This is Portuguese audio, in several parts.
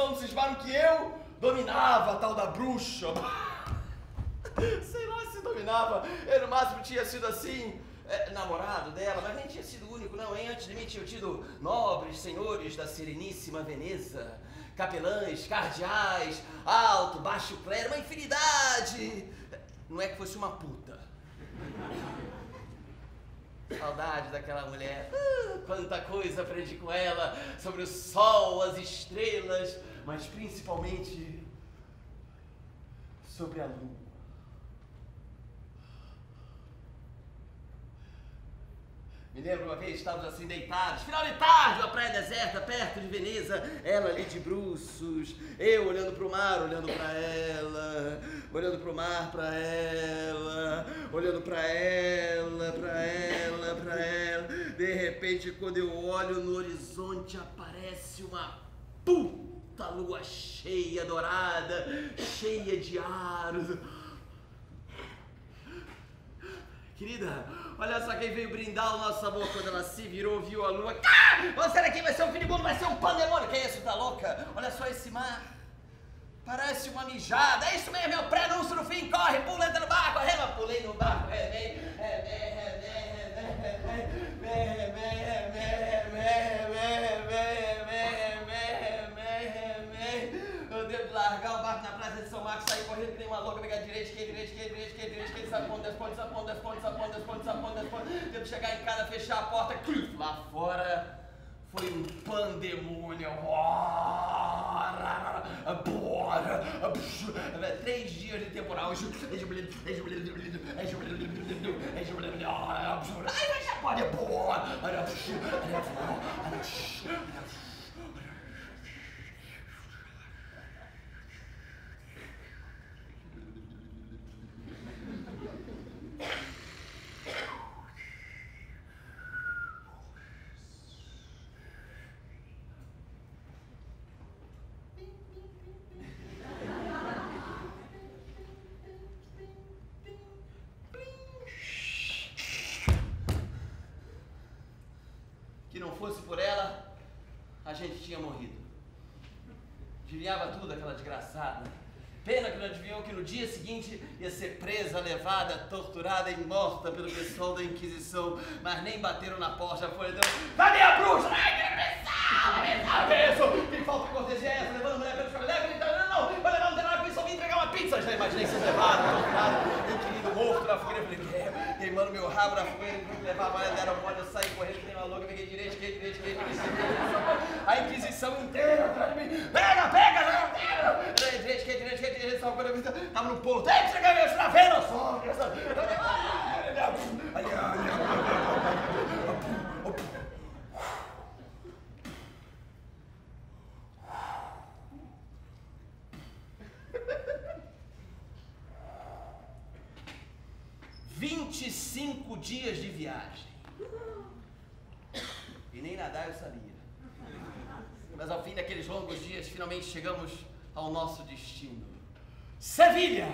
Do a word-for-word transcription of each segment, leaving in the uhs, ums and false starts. profissão, cismaram que eu dominava a tal da bruxa. Sei lá se dominava, eu no máximo tinha sido assim, é, namorado dela, mas nem tinha sido único não, hein? Antes de mim tinha tido nobres senhores da sereníssima Veneza, capelães, cardeais, alto, baixo clero, uma infinidade. Não é que fosse uma puta. Saudade daquela mulher, ah, quanta coisa aprendi com ela, sobre o sol, as estrelas, mas principalmente sobre a lua. Me lembro uma vez, estávamos assim deitados, final de tarde, na praia deserta, perto de Veneza, ela ali de bruços, eu olhando para o mar, olhando para ela, olhando para o mar, para ela, olhando para ela, para ela, para ela. De repente, quando eu olho no horizonte, aparece uma puta lua cheia, dourada, cheia de aros. Querida, olha só quem veio brindar o nosso amor quando ela se virou, viu a lua. Ah! Ou será que vai ser um filibundo, vai ser um pandemônio? Que é isso, tá louca? Olha só esse mar. Parece uma mijada. É isso mesmo, é o pré-anúncio no fim. Corre, pula, entra no barco. Rema, pulei no barco. Remei, remei, remei, remei, remei, remei, remei, remei, remei, remei, remei. Eu devo largar o barco na praça de São Marcos, sair correndo que nem uma louca, pegar direito, esquerda, direita, esquerda, direita, esquerda, direita, esquerda, sapão, desponte, sapão, desponte, sapão, desponte, sapão, desponte. Devo chegar em casa, fechar a porta, clif, lá fora foi um pandemônio. Bora! Três dias de temporal. Ai, mas já pode. Bora! Fosse por ela, a gente tinha morrido. Adivinhava tudo aquela desgraçada. Pena que não adivinhou que no dia seguinte ia ser presa, levada, torturada e morta pelo pessoal da Inquisição, mas nem bateram na porta, a folha deu... Cadê a bruxa? Ai, que pressão! Que pressão! Que falta de cortesia é essa? Levando a mulher pelo chão, leva ele... Não, não, não! Vai levar, não tem nada com isso, só vim entregar uma pizza! Já imaginei que vocês levaram, torturado, inquirido, morto na fogueira, falei... Queimando meu rabo na fogueira, me levar mais da aeroporto, eu saí correndo, tem uma louca, peguei direito, esquerda, direita, esquerda, direita, a Inquisição inteira atrás de mim. Pega, pega, joga, pega! Direita, esquerda, direita, esquerda, direita, só quando eu vi, tava no ponto. Ei, chega mesmo, tá vendo? Eu só, eu só. vinte e cinco dias de viagem. E nem nadar eu sabia. Mas ao fim daqueles longos dias, finalmente chegamos ao nosso destino. Sevilha!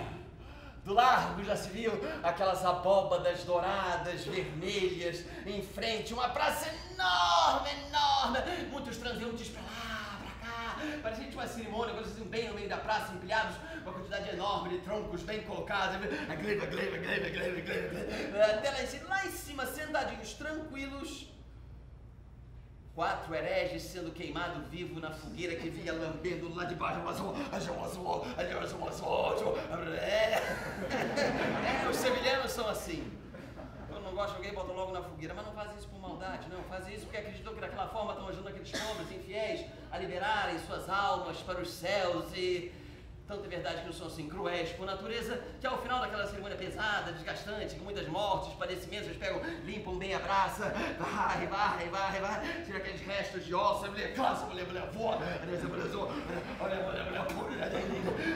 Do largo já se viu aquelas abóbadas douradas, vermelhas, em frente, uma praça enorme, enorme. Muitos transeuntes pra lá, pra cá. Parecia que tinha uma cerimônia, quando eles iam bem no meio da praça, empilhados, uma quantidade enorme de troncos bem colocados, a gleba, gleba, gleba, gleba, gleba, até lá em cima, lá em cima, sentadinhos, tranquilos, quatro hereges sendo queimado vivo na fogueira que vinha lambendo lá de baixo, é, os sevilhanos são assim, quando não gostam alguém botam logo na fogueira, mas não fazem isso por maldade, não, fazem isso porque acreditam que daquela forma estão ajudando aqueles pobres infiéis a liberarem suas almas para os céus e... Tanto é verdade que não são assim cruéis por natureza, que ao final daquela cerimônia pesada, desgastante, com muitas mortes, padecimentos, eles pegam, limpam bem a praça, vai, vai, vai, vai, tira aqueles restos de osso, a mulher classe, a mulher, a mulher, a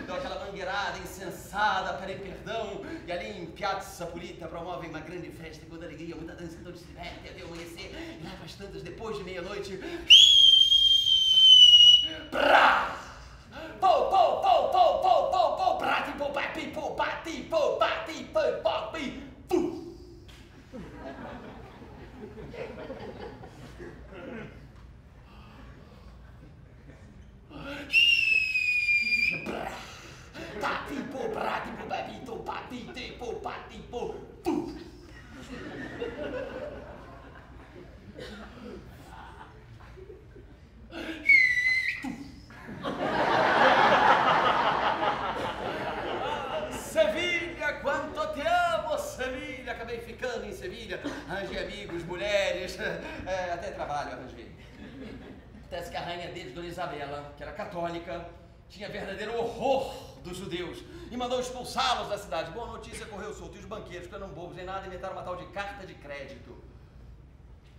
dão aquela mangueirada insensada, para perdão, e ali em Piazza Pulita promovem uma grande festa com alegria, muita dança, então se divertem até o amanhecer, e lá faz tantas, depois de meia-noite, prá! Pou, pou, pou, pou, pou, pou, pou, prati, pou, papi, pou, pati, pou, pati, pou, papi, pu. mulheres, é, até trabalho arranjei. Acontece que a rainha deles, Dona Isabela, que era católica, tinha verdadeiro horror dos judeus e mandou expulsá-los da cidade. Boa notícia correu solto e os banqueiros, que eram bobos nem nada, inventaram uma tal de carta de crédito.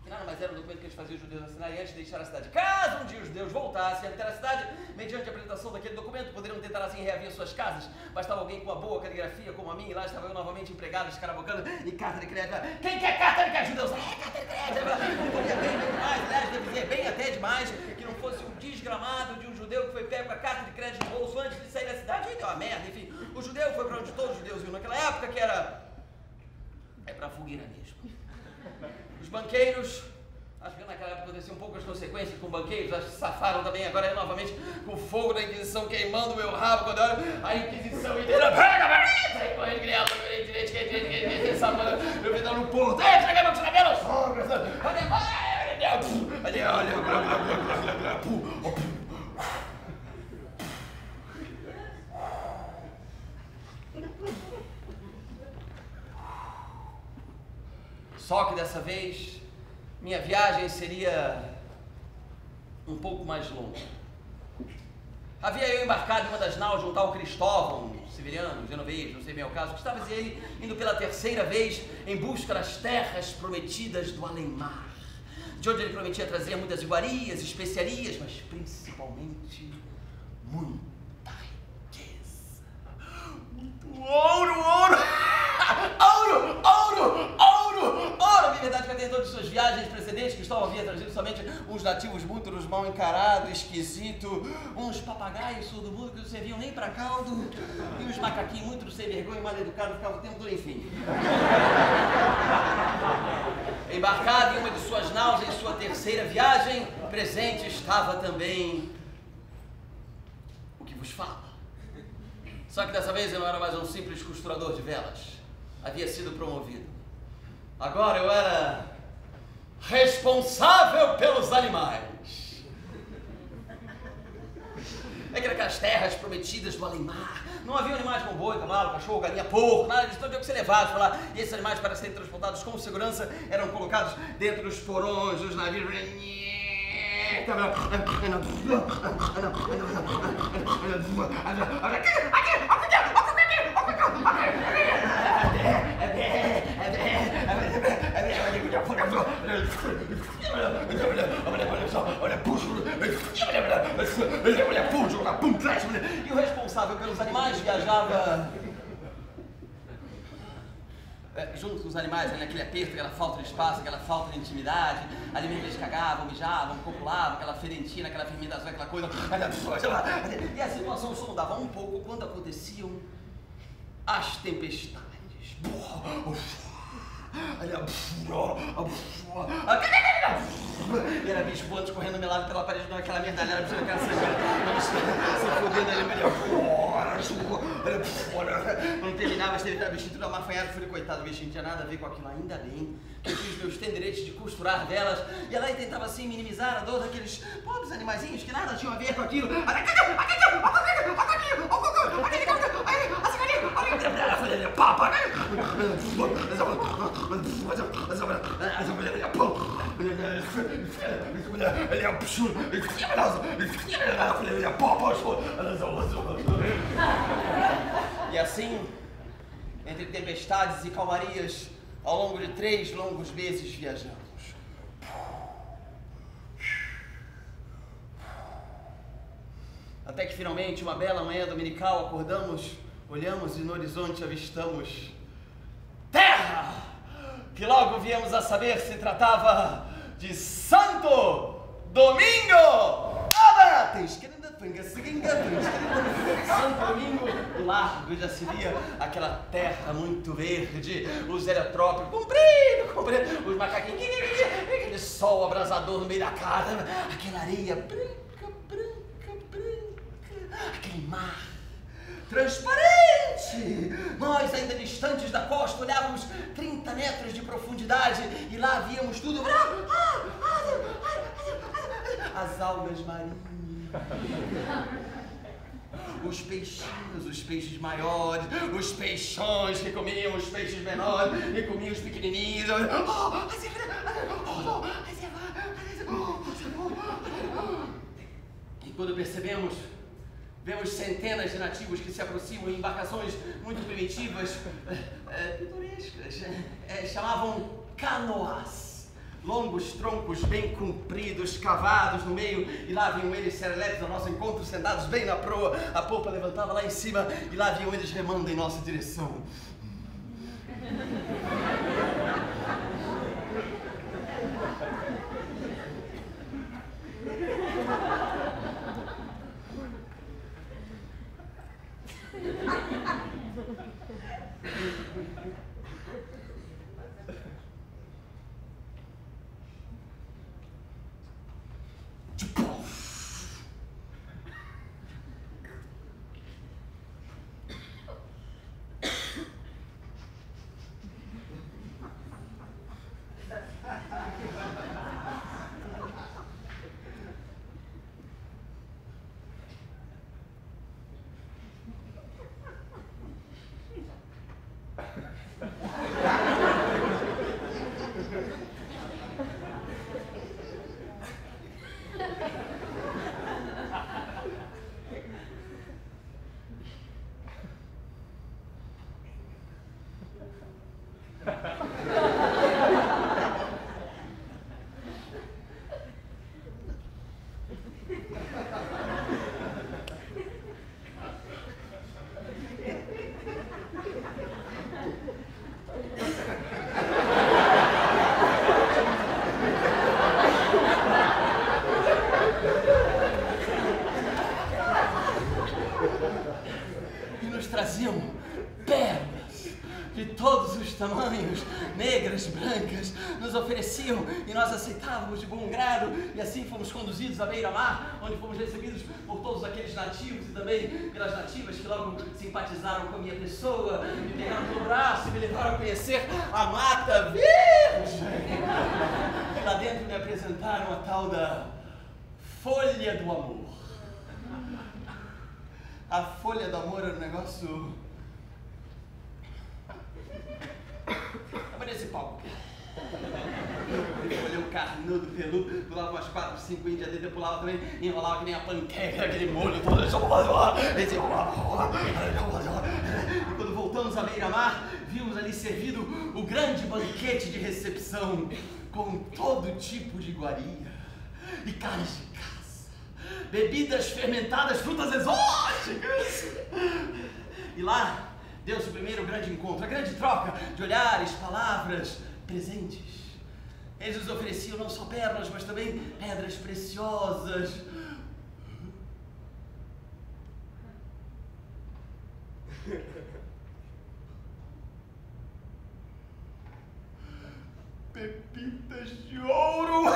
Que nada mais era um documento que eles faziam os judeus assinar e antes de deixar a cidade. Caso um dia os judeus voltassem a ter a cidade, mediante a apresentação daquele documento, poderiam tentar assim reaver suas casas. Bastava alguém com uma boa caligrafia como a minha e lá estava eu novamente empregado, escarabocando e carta de crédito. Quem quer carta de crédito? Judeus, é carta de crédito! Não podia bem demais, aliás, deve dizer bem até demais que não fosse um desgramado de um judeu que foi pego com a carta de crédito no bolso antes de sair da cidade. E deu uma merda, enfim. O judeu foi para onde todos os judeus iam naquela época, que era... é para a fogueira mesmo. Os banqueiros, acho que naquela época aconteciam um pouco as consequências com banqueiros, acho que safaram também, agora é novamente com o fogo da Inquisição queimando o meu rabo, quando olho a Inquisição inteira, pega, pega, sai correndo, criança, direito, direito, direito, direito, sabando, eu vim dar um porto, ei, traga meu chinelo, sogra, olha, olha, olha, olha, olha, só que dessa vez, minha viagem seria um pouco mais longa. Havia eu embarcado em uma das naus de um tal Cristóvão, siberiano, genovês, não sei bem o caso, que estava ele indo pela terceira vez em busca das terras prometidas do além-mar, de onde ele prometia trazer muitas iguarias, especiarias, mas principalmente muita riqueza. Muito ouro, ouro! Ouro, ouro, ouro! Ora, na verdade, que todas as suas viagens precedentes, Cristóvão havia trazido somente uns nativos búltaros mal encarados, esquisito, uns papagaios surdo-mudo que não serviam nem para caldo, e uns macaquinhos muito sem vergonha e mal educados ficavam o tempo todo, enfim. Embarcado em uma de suas naus, em sua terceira viagem, presente estava também o que vos fala. Só que dessa vez eu não era mais um simples costurador de velas. Havia sido promovido. Agora eu era responsável pelos animais. É que naquelas terras prometidas do além-mar, não havia animais como boi, cavalo, cachorro, galinha, porco, nada disso, não tinha que ser levado para lá. E esses animais, para serem transportados com segurança, eram colocados dentro dos porões, dos navios. E o responsável pelos animais viajava é, junto com os animais, naquele aperto, aquela falta de espaço, aquela falta de intimidade. Ali mesmo eles cagavam, mijavam, copulavam, aquela ferentina, aquela fermentação, aquela coisa. E a situação só mudava um pouco quando aconteciam as tempestades. E era bicho voando, escorrendo melado pela parede, não aquela medalha, era bicho, aquela sangrada, se fodendo ali, melhor. Não terminava, mas teve aquele bichinho tudo amafanhado, fui coitado, o bichinho não tinha nada a ver com aquilo, ainda bem. Eu tinha os meus tenderetes de costurar delas, e ela tentava assim minimizar a dor daqueles pobres animaizinhos que nada tinham a ver com aquilo. E assim, entre tempestades e calmarias, ao longo de três longos meses viajamos. Até que finalmente, uma bela manhã dominical, acordamos, olhamos e no horizonte avistamos terra, que logo viemos a saber se tratava de Santo Domingo! Santo Domingo Largo já seria aquela terra muito verde, os heliotrópicos, comprido, comprido, os macaquinhos, aquele sol abrasador no meio da casa, aquela areia branca, branca, branca, aquele mar transparente! Nós, ainda distantes da costa, olhávamos trinta metros de profundidade e lá víamos tudo... as algas marinhas, os peixinhos, os peixes maiores, os peixões que comiam os peixes menores e comiam os pequenininhos... Quando percebemos, vemos centenas de nativos que se aproximam em embarcações muito primitivas, é, pitorescas, é, chamavam canoas. Longos troncos bem compridos, cavados no meio, e lá vinham eles serelepes ao nosso encontro, sentados bem na proa, a polpa levantava lá em cima, e lá vinham eles remando em nossa direção. Tamanhos, negras, brancas, nos ofereciam e nós aceitávamos de bom grado, e assim fomos conduzidos à beira-mar, onde fomos recebidos por todos aqueles nativos e também pelas nativas que logo simpatizaram com a minha pessoa, me pegaram pelo braço e me levaram a conhecer a Mata Virgem. E lá dentro me apresentaram a tal da Folha do Amor. A Folha do Amor era um negócio... Tava nesse palco. Eu olhei o carnudo, peludo, pulava umas quatro, cinco índias dentro, eu pulava também, enrolava que nem a panqueca, aquele molho todo. E quando voltamos à beira-mar, vimos ali servido o grande banquete de recepção, com todo tipo de iguaria e carnes de caça, bebidas fermentadas, frutas exóticas. E lá deu-se o primeiro grande encontro, a grande troca de olhares, palavras, presentes. Eles nos ofereciam não só pérolas, mas também pedras preciosas. Pepitas de ouro!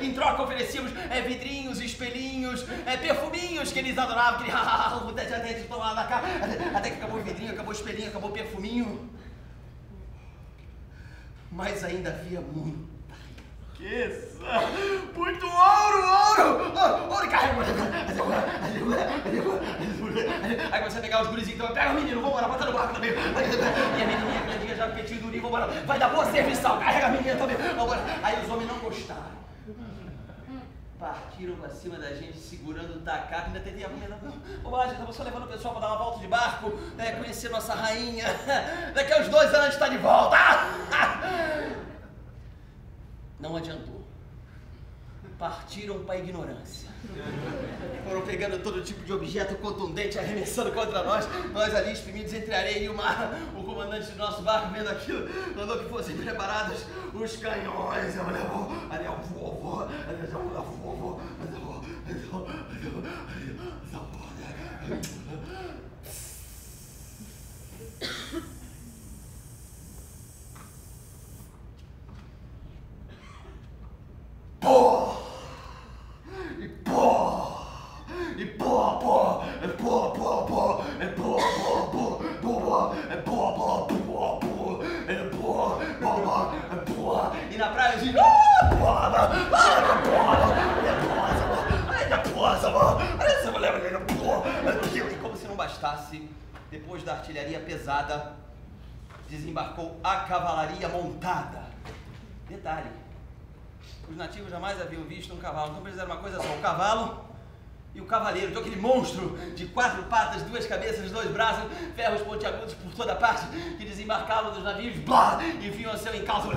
Em troca oferecíamos é, vidrinhos, espelhinhos, é, perfuminhos que eles adoravam, aquele ralo, tete a tete, lá da cá, até que acabou o vidrinho, acabou o espelhinho, acabou o perfuminho. Mas ainda havia muita riqueza, muito ouro, ouro, ouro, ouro, carregou. Aí comecei a pegar os gurizinhos, então pega o menino, vambora, bota no barco também. E a menininha grandinha já petinho do ninho, vambora, vai dar boa serviçal, carrega a menina também, vambora. Aí os homens não gostaram. Partiram pra cima da gente, segurando o tacado, ainda tentei a menina, vambora, já tava só levando o pessoal pra dar uma volta de barco, é, conhecer nossa rainha. Daqui a uns dois anos a gente tá de volta. Não adiantou. Partiram para a ignorância. Foram pegando todo tipo de objeto contundente, arremessando contra nós. Nós ali, exprimidos entre a areia e o mar. O comandante do nosso barco, vendo aquilo, mandou que fossem preparados os canhões. Depois da artilharia pesada, desembarcou a cavalaria montada. Detalhe, os nativos jamais haviam visto um cavalo, então eles eram uma coisa só, o cavalo e o cavaleiro, então aquele monstro de quatro patas, duas cabeças, dois braços, ferros pontiagudos por toda parte, que desembarcavam dos navios, blá, e vinham ao seu encalço.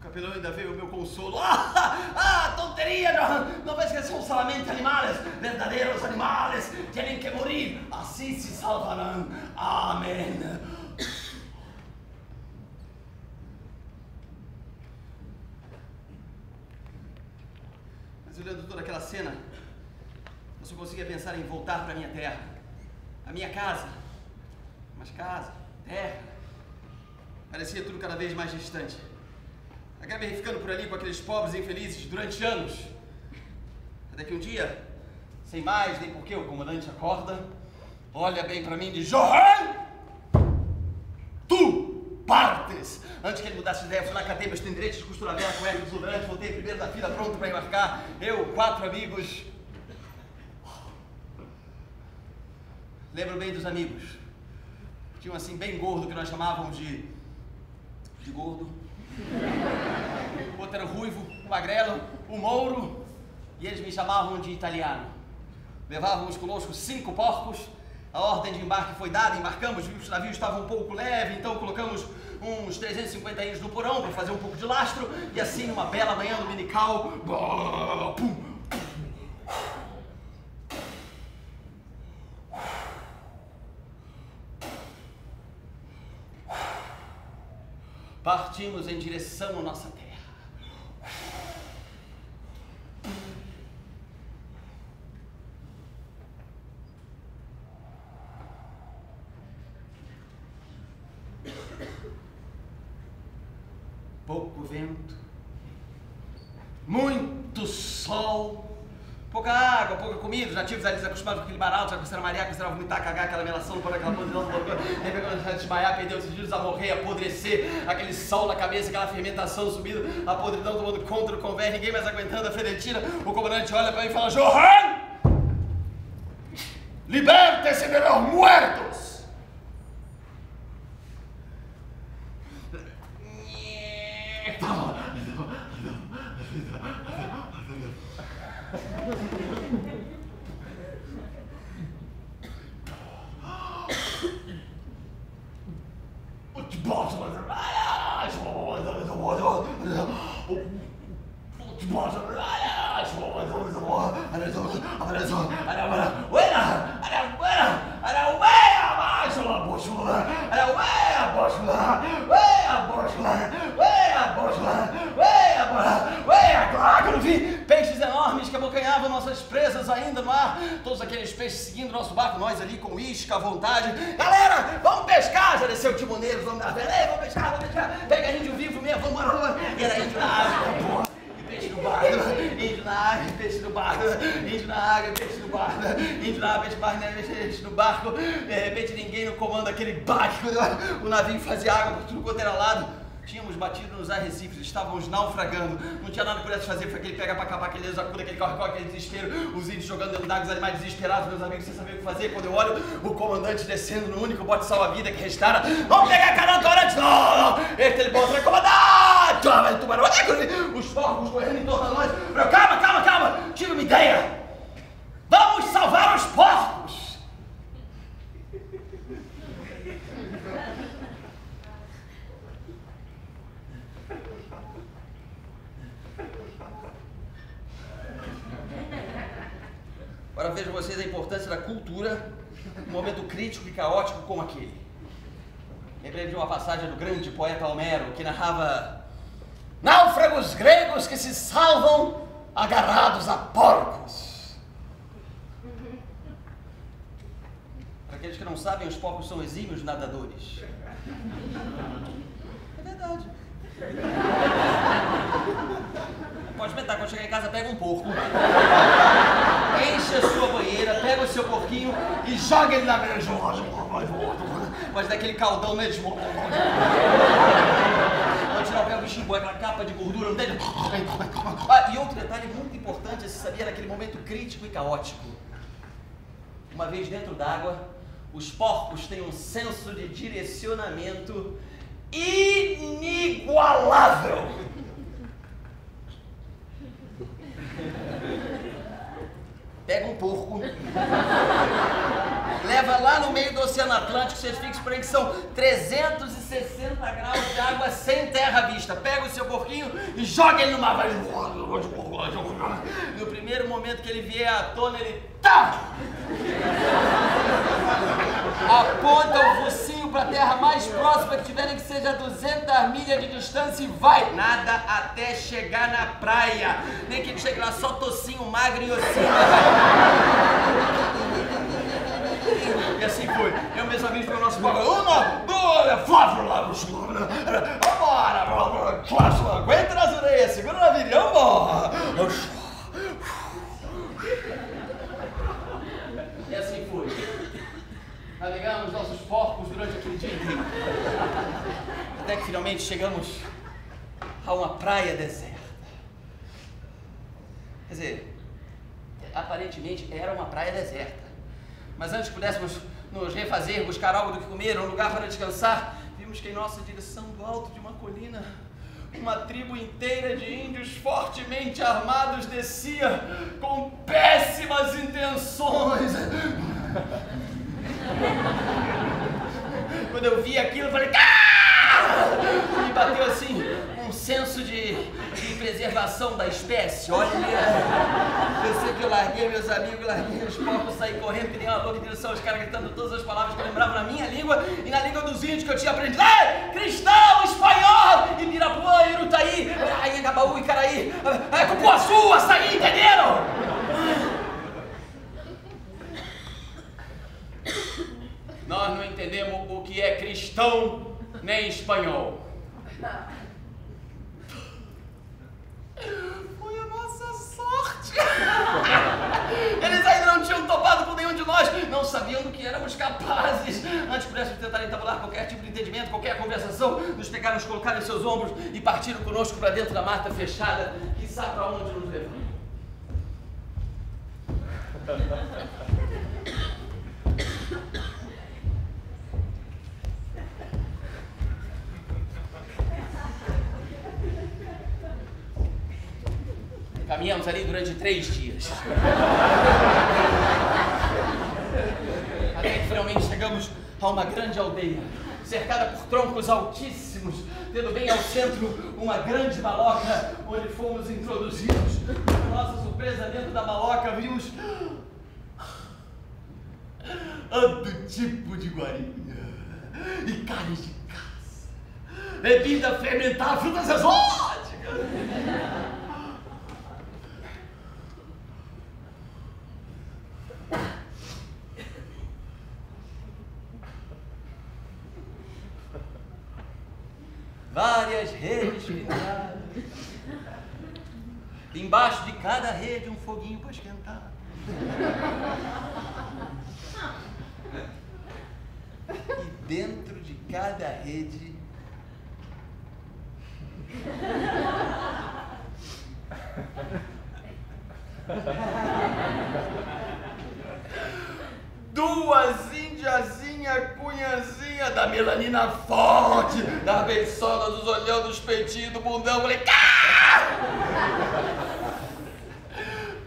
O capelão ainda veio ao meu consolo. Não, não ves que são solamente animais, verdadeiros animais, têm que morrer, assim se salvarão. Amém. Mas olhando toda aquela cena, eu só conseguia pensar em voltar para minha terra, a minha casa. Mas casa, terra, parecia tudo cada vez mais distante. Acabei ficando por ali com aqueles pobres infelizes durante anos. Até que um dia, sem mais nem porquê, o comandante acorda, olha bem pra mim e diz: Johan, tu partes! Antes que ele mudasse de ideia, fui na cadeia, meus tendretes, costura aberta, cueca, desodorante, voltei primeiro da fila, pronto pra embarcar. Eu, quatro amigos. Lembro bem dos amigos. Tinha um assim bem gordo que nós chamávamos de... de gordo. O outro era o ruivo, o magrelo, o mouro, e eles me chamavam de italiano. Levávamos conosco cinco porcos, a ordem de embarque foi dada, embarcamos, os navios estavam um pouco leves, então colocamos uns trezentos e cinquenta índios no porão para fazer um pouco de lastro, e assim, numa bela manhã dominical, pum! Partimos em direção à nossa terra. Pouco vento, muito sol, pouca água, pouca comida. Os nativos ali acostumados com aquele barato, já começaram a marear, começaram a vomitar, cagar, aquela melação, toda aquela podridão, a desmaiar, perder os sentidos, a morrer, apodrecer, aquele sol na cabeça, aquela fermentação subindo, a podridão tomando conta do convés, ninguém mais aguentando a frenetina. O comandante olha pra mim e fala: Johan, liberte-se de los muertos! À vontade. Galera, vamos pescar! Já desceu o timoneiro, vamos dar velha, vamos pescar, vamos pescar, pega a gente o vivo mesmo, vamos embora, e era índio na água, porra, e peixe no barco, índio na água, e peixe no barco, índio na água, peixe no barco, índio na água, peixe no barco, peixe no barco, de repente ninguém no comando daquele barco, o navio fazia água por tudo quanto era lado. Tínhamos batido nos arrecifes, estávamos naufragando, não tinha nada que pudesse fazer, foi aquele pega pra acabar, aquele desacuda, aquele corre-corre, aquele desespero, os índios jogando dentro d'água, os animais desesperados, meus amigos sem saber o que fazer. Quando eu olho, o comandante descendo no único bote salva-vida que restara, vamos pegar a canota antes, não, não, este ele bota, comandante, jovem tubarão, os porcos correndo em torno de nós, calma, calma, calma, tive uma ideia, vamos salvar os porcos! Agora vejam vocês a importância da cultura num momento crítico e caótico como aquele. Lembrei de uma passagem do grande poeta Homero, que narrava náufragos gregos que se salvam agarrados a porcos. não sabem, os porcos são exímios nadadores. É verdade. Pode inventar, quando chegar em casa, pega um porco. Enche a sua banheira, pega o seu porquinho e joga ele na banheira. Pode dar aquele caldão, né? De... Pode tirar o pé, o bichinho boi, aquela capa de gordura no dedo. Ah, e outro detalhe muito importante a se saber naquele momento crítico e caótico. Uma vez dentro d'água, os porcos têm um senso de direcionamento inigualável. Pega um porco, leva lá no meio do Oceano Atlântico, vocês ficam esperando que são trezentos e sessenta graus de água sem terra à vista. Pega o seu porquinho e joga ele no mar. No primeiro momento que ele vier à tona, ele tá! Aponta o focinho para a terra mais próxima que tiverem, que seja a duzentas milhas de distância, e vai! Nada até chegar na praia. Nem que ele chegue lá só tocinho, magro e ossinho. E assim foi. Eu mesmo amigo para o nosso povo. Uma, duas, Flávio lá, vambora! Flávio, aguenta nas orelhas, segura na virilha, vambora! E assim foi. Navegamos nossos porcos durante aquele dia inteiro. Até que finalmente chegamos a uma praia deserta. Quer dizer, aparentemente era uma praia deserta. Mas antes que pudéssemos nos refazer, buscar algo do que comer, um lugar para descansar, vimos que em nossa direção, do alto de uma colina, uma tribo inteira de índios fortemente armados descia com péssimas intenções. Quando eu vi aquilo, eu falei, ah! Me bateu assim um senso de, de preservação da espécie. Olha, eu sei que eu larguei meus amigos, larguei os povos, saí correndo, que nem uma louca em direção aos caras, gritando todas as palavras que eu lembrava na minha língua e na língua dos índios que eu tinha aprendido. Ei, cristão, espanhol, Ibirapuã, Irutaí, Anhangabaú, Icaraí, Cupuaçu, Açaí, entenderam? Nós não entendemos o que é cristão nem espanhol. Foi a nossa sorte. Eles ainda não tinham topado com nenhum de nós. Não sabiam do que éramos capazes. Antes pudéssemos tentar entabular qualquer tipo de entendimento, qualquer conversação, nos pegaram, nos colocaram em seus ombros e partiram conosco para dentro da mata fechada. E sabe para onde nos levaram? Caminhamos ali durante três dias. Até que finalmente chegamos a uma grande aldeia, cercada por troncos altíssimos, tendo bem ao centro uma grande maloca, onde fomos introduzidos. Para nossa surpresa, dentro da maloca vimos outro tipo de guarinha e carne de caça, bebida fermentada, frutas exóticas. Várias redes penduradas. Embaixo de cada rede um foguinho para esquentar. E dentro de cada rede duas indiazinhas, cunhazinha da melanina forte, da beiçola, dos olhão, dos peitinhos, do bundão, falei,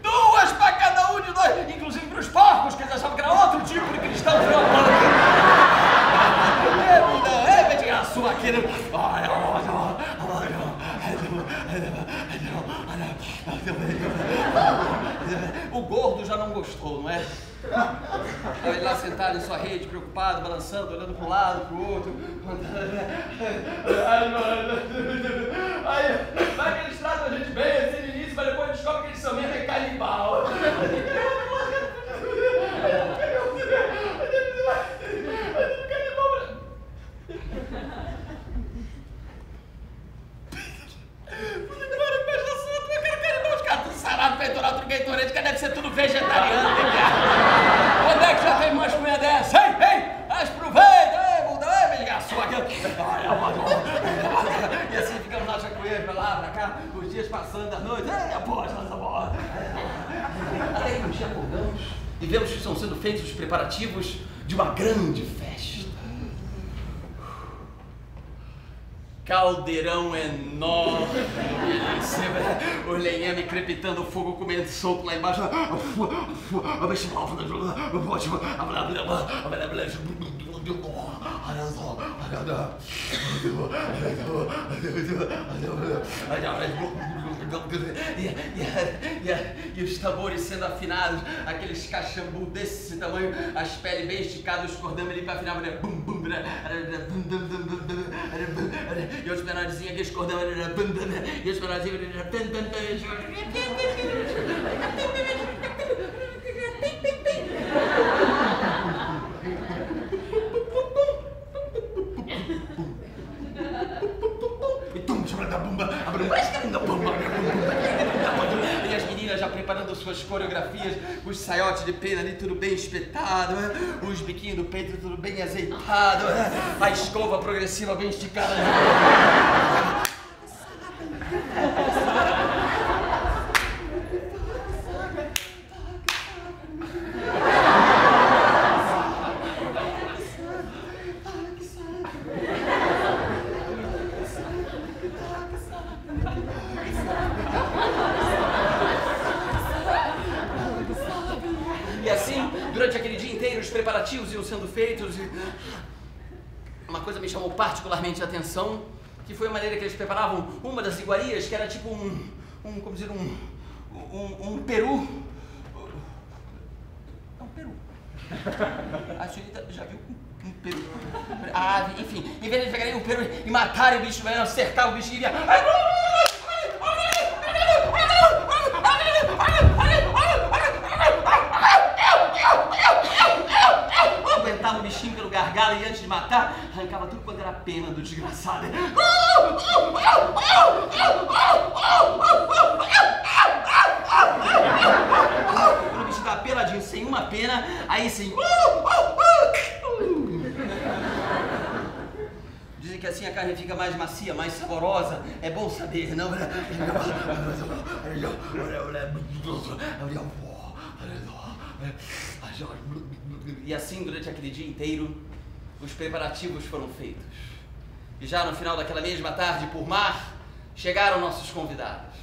duas pra cada um de nós, inclusive pros porcos, que eles achavam que era outro tipo de cristão. É, bundão, é, vai tirar a sua aqui, né? O gordo já não gostou, não é? Ele lá sentado em sua rede, preocupado, balançando, olhando para um lado, para o outro. Aí, vai que eles tratam a gente bem assim no início, mas depois descobre que eles são mesmo é canibal. outro Gatorade, que deve ser tudo vegetariano, né, cara? Onde é que já tem mais comida dessa? Hein, hein? Aproveita, hein, bunda, hein, me garçom aqui. Ai, amor, e assim ficamos na Jacuíra, pra lá, pra cá, os dias passando, as noites, ai, após, nossa bola. Aí nos acordamos e vemos que estão sendo feitos os preparativos de uma grande festa. Caldeirão enorme, o lenhame crepitando, o fogo comendo solto lá embaixo. E os tambores sendo afinados, aqueles cachambu desse tamanho, as peles bem esticadas, os cordames ali para afinar. E os menorzinhos aqui, os cordames. E os menorzinhos. E as meninas já preparando suas coreografias, os saiotes de pena ali tudo bem espetado, os biquinhos do peito tudo bem azeitado, a escova progressiva bem esticada. E assim, durante aquele dia inteiro, os preparativos iam sendo feitos e... Uma coisa me chamou particularmente a atenção, que foi a maneira que eles preparavam uma das iguarias, que era tipo um... um como dizer, um... um, um peru... É um peru. A senhorita já viu um peru? A ave, enfim, em vez de pegarem um peru e matarem o bicho, cercar o bicho e via... o bichinho pelo gargalo e antes de matar, arrancava tudo quando era pena do desgraçado. Quando o bichinho tava peladinho, sem uma pena, aí sim. Dizem que assim a carne fica mais macia, mais saborosa. É bom saber, não? E assim, durante aquele dia inteiro, os preparativos foram feitos. E já no final daquela mesma tarde, por mar, chegaram nossos convidados.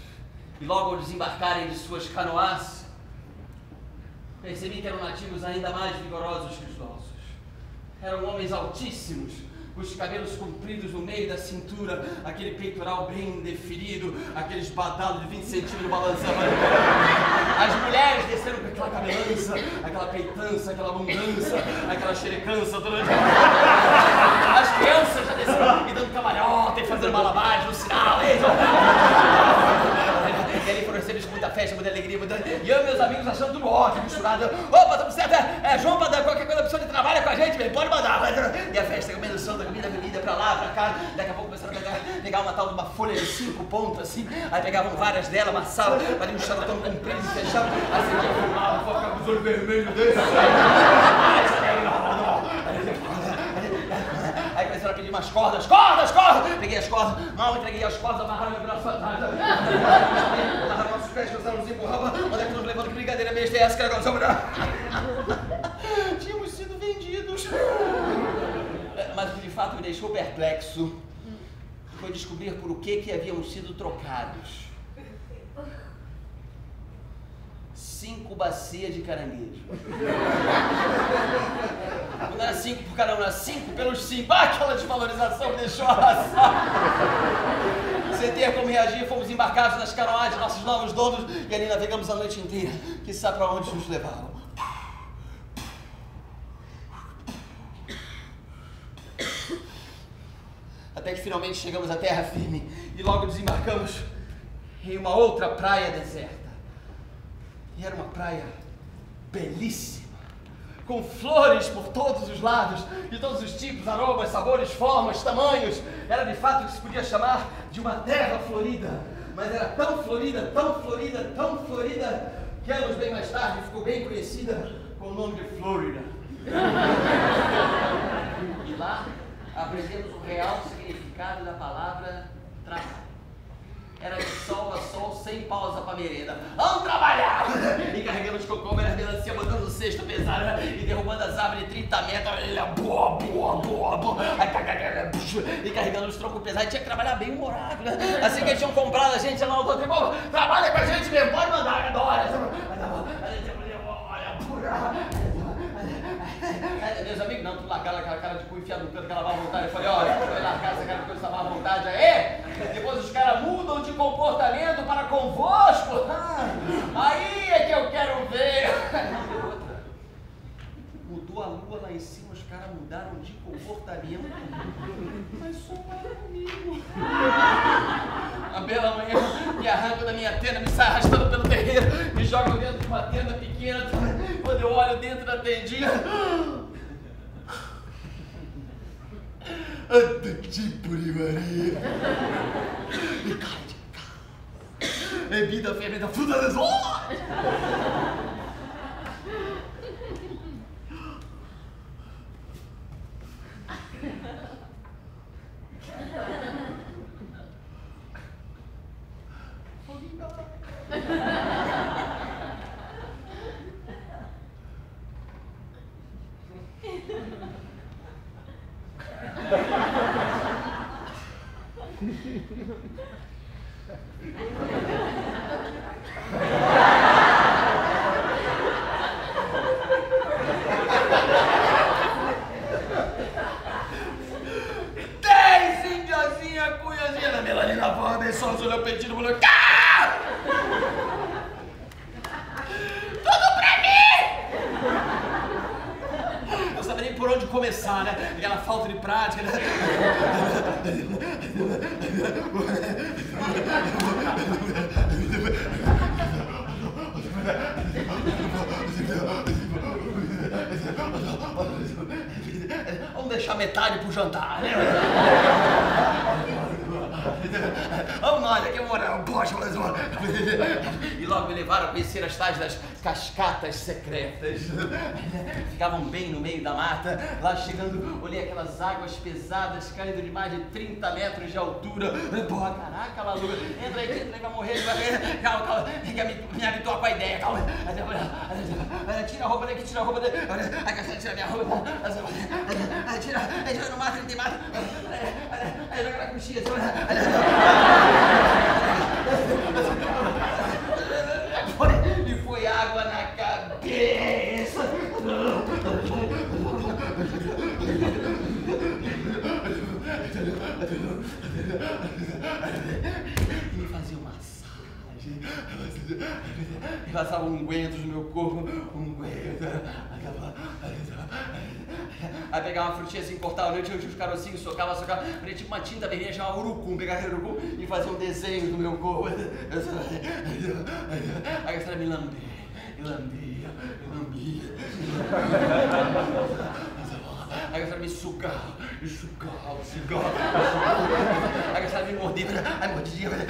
E logo ao desembarcarem de suas canoas, percebi que eram nativos ainda mais vigorosos que os nossos. Eram homens altíssimos, os cabelos compridos no meio da cintura, aquele peitoral bem definido, aqueles badalos de vinte centímetros balançando. As mulheres desceram com aquela cabelança, aquela peitança, aquela abundância, aquela xerecança. Toda... As crianças já desceram e dando cavalhota e fazendo malabares no sinal. E ali foram recebidos com muita festa, muita alegria, muita... E eu e meus amigos achando tudo ótimo, misturado. Opa, estamos certo? É, é João Padrão, qualquer coisa, precisa de trabalho com a gente, pode mandar. E a festa começou, da comida, bebida, pra lá, pra cá. Daqui a pouco começaram a pegar, pegar uma tal de uma folha de cinco pontas, assim. Aí pegavam várias dela, amassavam, faziam um charlatão comprido e fechavam. Assim, que eu fumava, focava os olhos vermelhos desse. Aí começaram a pedir umas cordas, cordas, cordas! Peguei as cordas, mal entreguei as cordas, amarraram meu braço atrás. Amarraram nossos pés, começaram a nos empurrar. Onde é que nos levando? Que brincadeira mesmo é essa que era agora? Tínhamos sido vendidos. Mas o que de fato me deixou perplexo foi descobrir por o que que haviam sido trocados. Cinco bacias de caranguejo. Não era cinco por cada um, era cinco pelos cinco. Ah, aquela desvalorização me deixou arrasado. Sem ter como reagir, fomos embarcados nas canoas de nossos novos donos e ali navegamos a noite inteira. Que sabe pra onde nos levaram. Até que finalmente chegamos à terra firme e logo desembarcamos em uma outra praia deserta. E era uma praia belíssima, com flores por todos os lados, de todos os tipos, aromas, sabores, formas, tamanhos. Era de fato o que se podia chamar de uma terra florida, mas era tão florida, tão florida, tão florida, que anos bem mais tarde ficou bem conhecida com o nome de Flórida. E lá aprendemos o real significado da palavra trabalho. Era de sol a sol, sem pausa pra merenda. Vamos trabalhar! E carregamos cocômeras, melancia, mandando o cesto pesado e derrubando as árvores de trinta metros. Boa, boa, boa, boa. E carregando os troncos pesados. Tinha que trabalhar bem humorado, né? Assim que eles tinham comprado a gente lá no outro tempo. Trabalha com a gente mesmo, pode mandar, adora. Meus amigos, não, tu largaram aquela cara de cu enfiado no canto, aquela má vontade. Eu falei, olha, tu vai largar essa cara com essa má vontade aí? Depois os caras mudam de comportamento para convosco. Ah, aí é que eu quero ver. Mudou a lua lá em cima, os caras mudaram de comportamento. Mas só para comigo. A bela manhã me arranca da minha tenda, me sai arrastando pelo terreiro, me joga dentro de uma tenda pequena. Quando eu olho dentro da tendinha... Anda tipo de Maria. E cai de cá. Bebida fermenta, fruta das horas. Vamos deixar metade pro jantar, né? Vamos nós, aqui eu moro, eu gosto, mas eu... E logo me levaram a conhecer as tais das cascatas secretas. Ficavam bem no meio da mata. Lá chegando, olhei aquelas águas pesadas caindo de mais de trinta metros de altura. Porra, caraca, maluco. Entra aí, entra aí, vai morrer, vai morrer. Calma, calma, me habitua com a ideia, calma. Tira a roupa daqui, tira a roupa daqui. A cascata tira a minha roupa. Tira, tira no mato, ele tem mato. Joga na coxinha, e foi água na cabeça. Me fazia massagem. Me passava um unguento no meu corpo. Um unguento. Aí pegava uma frutinha assim, cortava a noite, eu tinha os carocinhos, socava, socava, prendia tipo uma tinta vermelha, chamava urucum, pegava urucum e fazia um desenho no meu corpo. Aí a senhora me lambia, me lambia, me lambia. Aí a senhora me sugava, me sugava, me sugava. Aí a senhora me mordia, aí mordia. Aí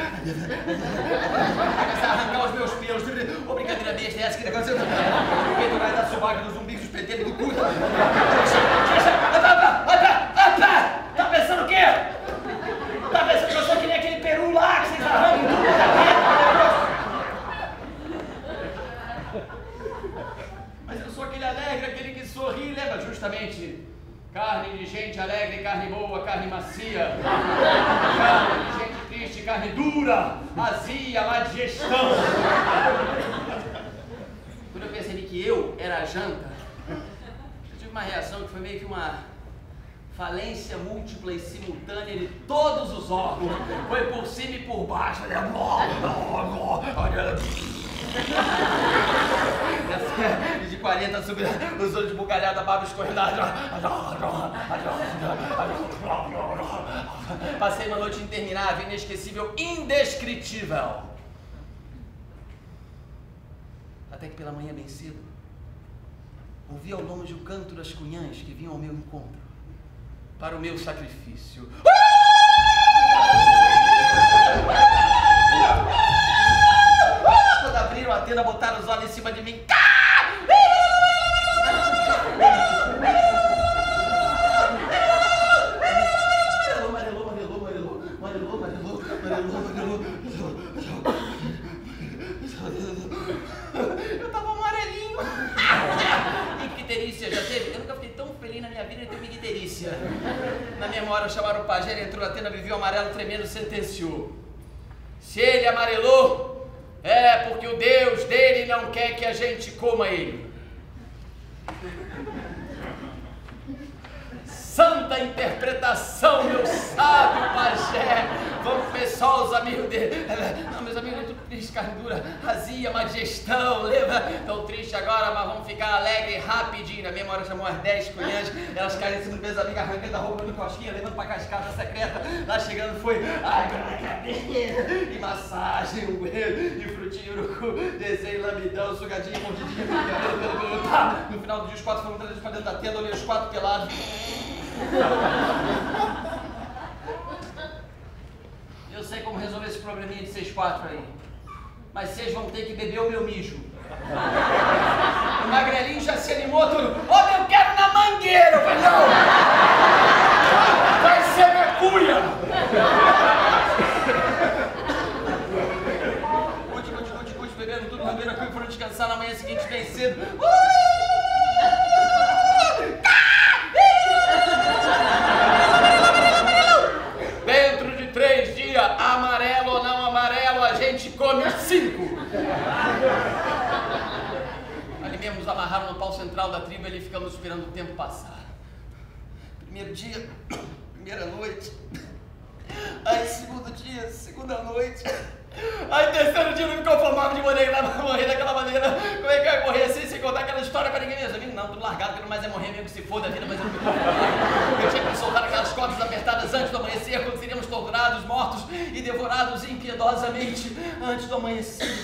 a senhora arrancava os meus pelos, ô brincadeira besta, é essa que tá acontecendo? O peito vai dar sovaco nos umbigos, os penteiros do cu. Tá pensando o quê? Tá pensando que eu sou que nem aquele peru lá que vocês arrancam tudo daqui? Mas eu sou aquele alegre, aquele que sorri e leva justamente carne de gente alegre, carne boa, carne macia, carne de gente triste, carne dura, azia, má digestão. Quando eu percebi que eu era a janta, eu tive uma reação que foi meio que uma falência múltipla e simultânea de todos os órgãos. Foi por cima e por baixo. E de quarenta subindo os olhos de bugalhada, a barba escorrendo. Passei uma noite interminável, inesquecível, indescritível. Até que pela manhã bem cedo, ouvi ao longe o canto das cunhãs que vinham ao meu encontro para o meu sacrifício. Toda abriram a tenda, botaram os olhos em cima de mim. Marelou, marelou, marelou, marelou, marelou, marelou, marelou. Eu tava amarelinho. Icterícia já teve? Eu nunca fiquei tão feliz na minha vida de ter uma icterícia. Na mesma hora chamaram o pajé, ele entrou na tenda, viveu amarelo, tremendo, sentenciou. Se ele amarelou, é porque o Deus dele não quer que a gente coma ele. Santa interpretação, meu sábio pajé. Vamos começar os amigos dele. Não, meus amigos, é tudo triste, carne dura, azia, má digestão, lembra? Tão triste agora, mas vamos ficar alegre rapidinho. Na mesma hora chamou as dez cunhãs, elas caíram em cima do peso da amiga, arrancando a roupa no cosquinha, levando pra cascada secreta. Lá chegando foi, ai, cabeça, e massagem, o e frutinho, urucu, desenho, lambidão, sugadinho, mordidinho. No final do dia, os quatro foram trazidos pra dentro da tenda, olhei os quatro pelados. Eu sei como resolver esse probleminha de seis quatro aí, mas vocês vão ter que beber o meu mijo. O magrelinho já se animou tudo. Homem, eu quero na mangueira, eu falei, não! Vai ser minha cuia! Curte, curte, curte, curte, bebendo tudo, beberam a cuia e foram descansar na manhã seguinte bem cedo. Amarelo ou não amarelo, a gente come os cinco. Ali mesmo nos amarraram no pau central da tribo e ali ficamos esperando o tempo passar. Primeiro dia, primeira noite. Aí segundo dia, segunda noite. Aí terceiro dia não me conformava de morrer, morrer daquela maneira. Como é que eu ia morrer assim, sem contar aquela história pra ninguém mesmo? Não, tudo largado, que não mais é morrer mesmo, que se foda a vida, mas eu não me conformava. Eu tinha que soltar aquelas cordas apertadas antes do amanhecer, quando seríamos torturados, mortos e devorados impiedosamente antes do amanhecer.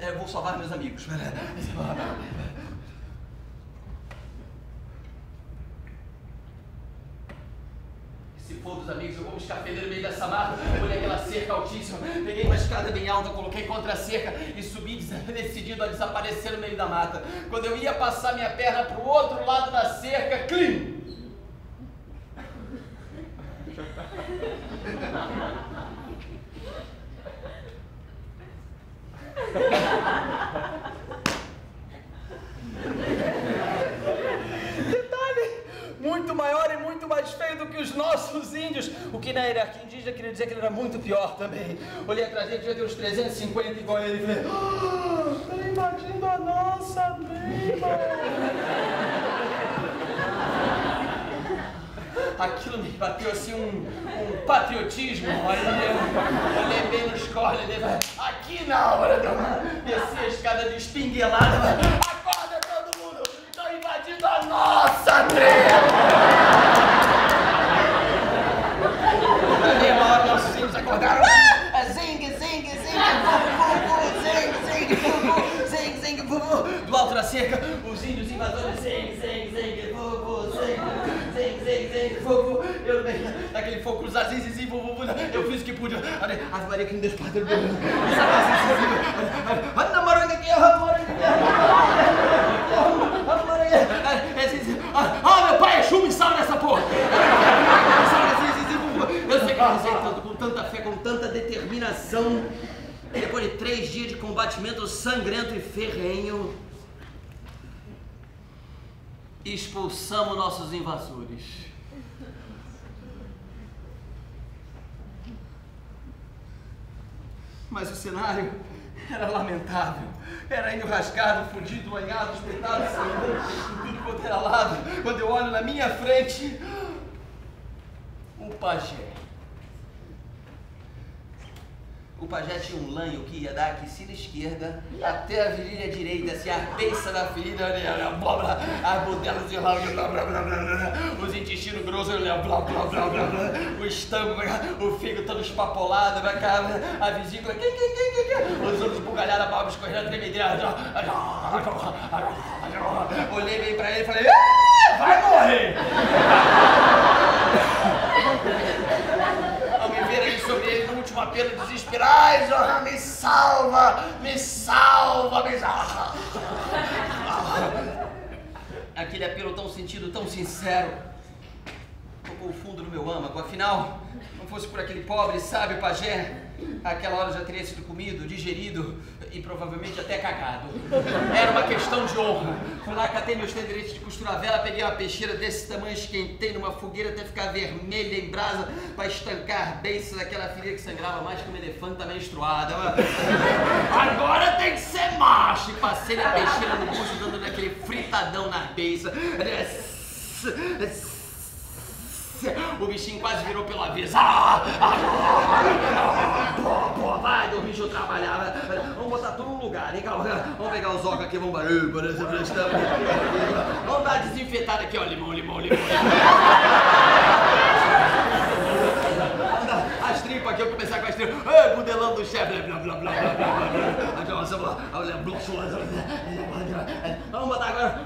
Eu vou salvar meus amigos. Se for dos amigos, eu vou me escafender no meio dessa mata, olhei aquela cerca altíssima, peguei uma escada bem alta, coloquei contra a cerca e subi decidido a desaparecer no meio da mata. Quando eu ia passar minha perna para o outro lado da cerca, clim! Muito maior e muito mais feio do que os nossos índios. O que na hierarquia indígena queria dizer que ele era muito pior também. Olhei atrás dele, já deu uns trezentos e cinquenta igual ele. Falei, oh, tá invadindo a nossa tribo. Aquilo me bateu assim um, um patriotismo. Olha, eu levei nos cordes, aqui na hora de uma descer a escada de espinguelada. Acorda todo mundo, estão invadindo a nossa tribo! Na mesma hora nossos filhos acordaram. Ah! Zing, zing, zing, zing, zing, zing, zing, zing, zing, do alto da cerca, os índios invasores. Zing, zing, zing, zing, zing. Eu, naquele fogo cruzado, eu fiz o que pude. Ave Maria, que me deixa partir do meu mundo. Anda, morango aqui, anda, morango aqui. Ah, meu pai, é chuva e sal nessa porra. Eu sei que eu rezei tanto, com tanta fé, com tanta determinação. Depois de três dias de combatimento sangrento e ferrenho, expulsamos nossos invasores. Mas o cenário era lamentável. Era índio rasgado, fudido, banhado, espetado, sangrando, tudo quanto era lado. Quando eu olho na minha frente, o pajé. O pajé tinha um lanho que ia da axila esquerda até a virilha direita, assim, a peça da ferida, as bodelas enroladas, os intestinos grossos, o estômago, o fígado todo espapolado, a vesícula, os olhos bugalhados, a barba escorrendo, tremedeira. Olhei bem pra ele e falei, vai morrer! última pena desesperada. Ai, Jorra, me salva, me salva, me salva. Aquele apelo tão sentido, tão sincero, tocou o fundo do meu âmago. Afinal, não fosse por aquele pobre, sabe, pajé, àquela hora eu já teria sido comido, digerido e provavelmente até cagado. Era uma questão de honra. Fui lá, catei meus tenderetes de costura à vela, peguei uma peixeira desse tamanho, esquentei numa fogueira até ficar vermelha em brasa para estancar beiças daquela ferida que sangrava mais que uma elefanta menstruada. Agora tem que ser macho! E passei a peixeira no bucho, dando aquele fritadão na beiça. O bichinho quase virou pelo avesso. Ah, ah, boa, boa, vai, meu bicho trabalhava. Vamos botar tudo no lugar, hein, galera? Vamos pegar os óculos aqui, vamos barulho, barulho, vamos dar desinfetada aqui, ó, limão, limão, limão. As tripas aqui, eu começar com as tripas. Ei, budelão do chefe, blá, blá, blá, blá, blá, blá. Vamos botar agora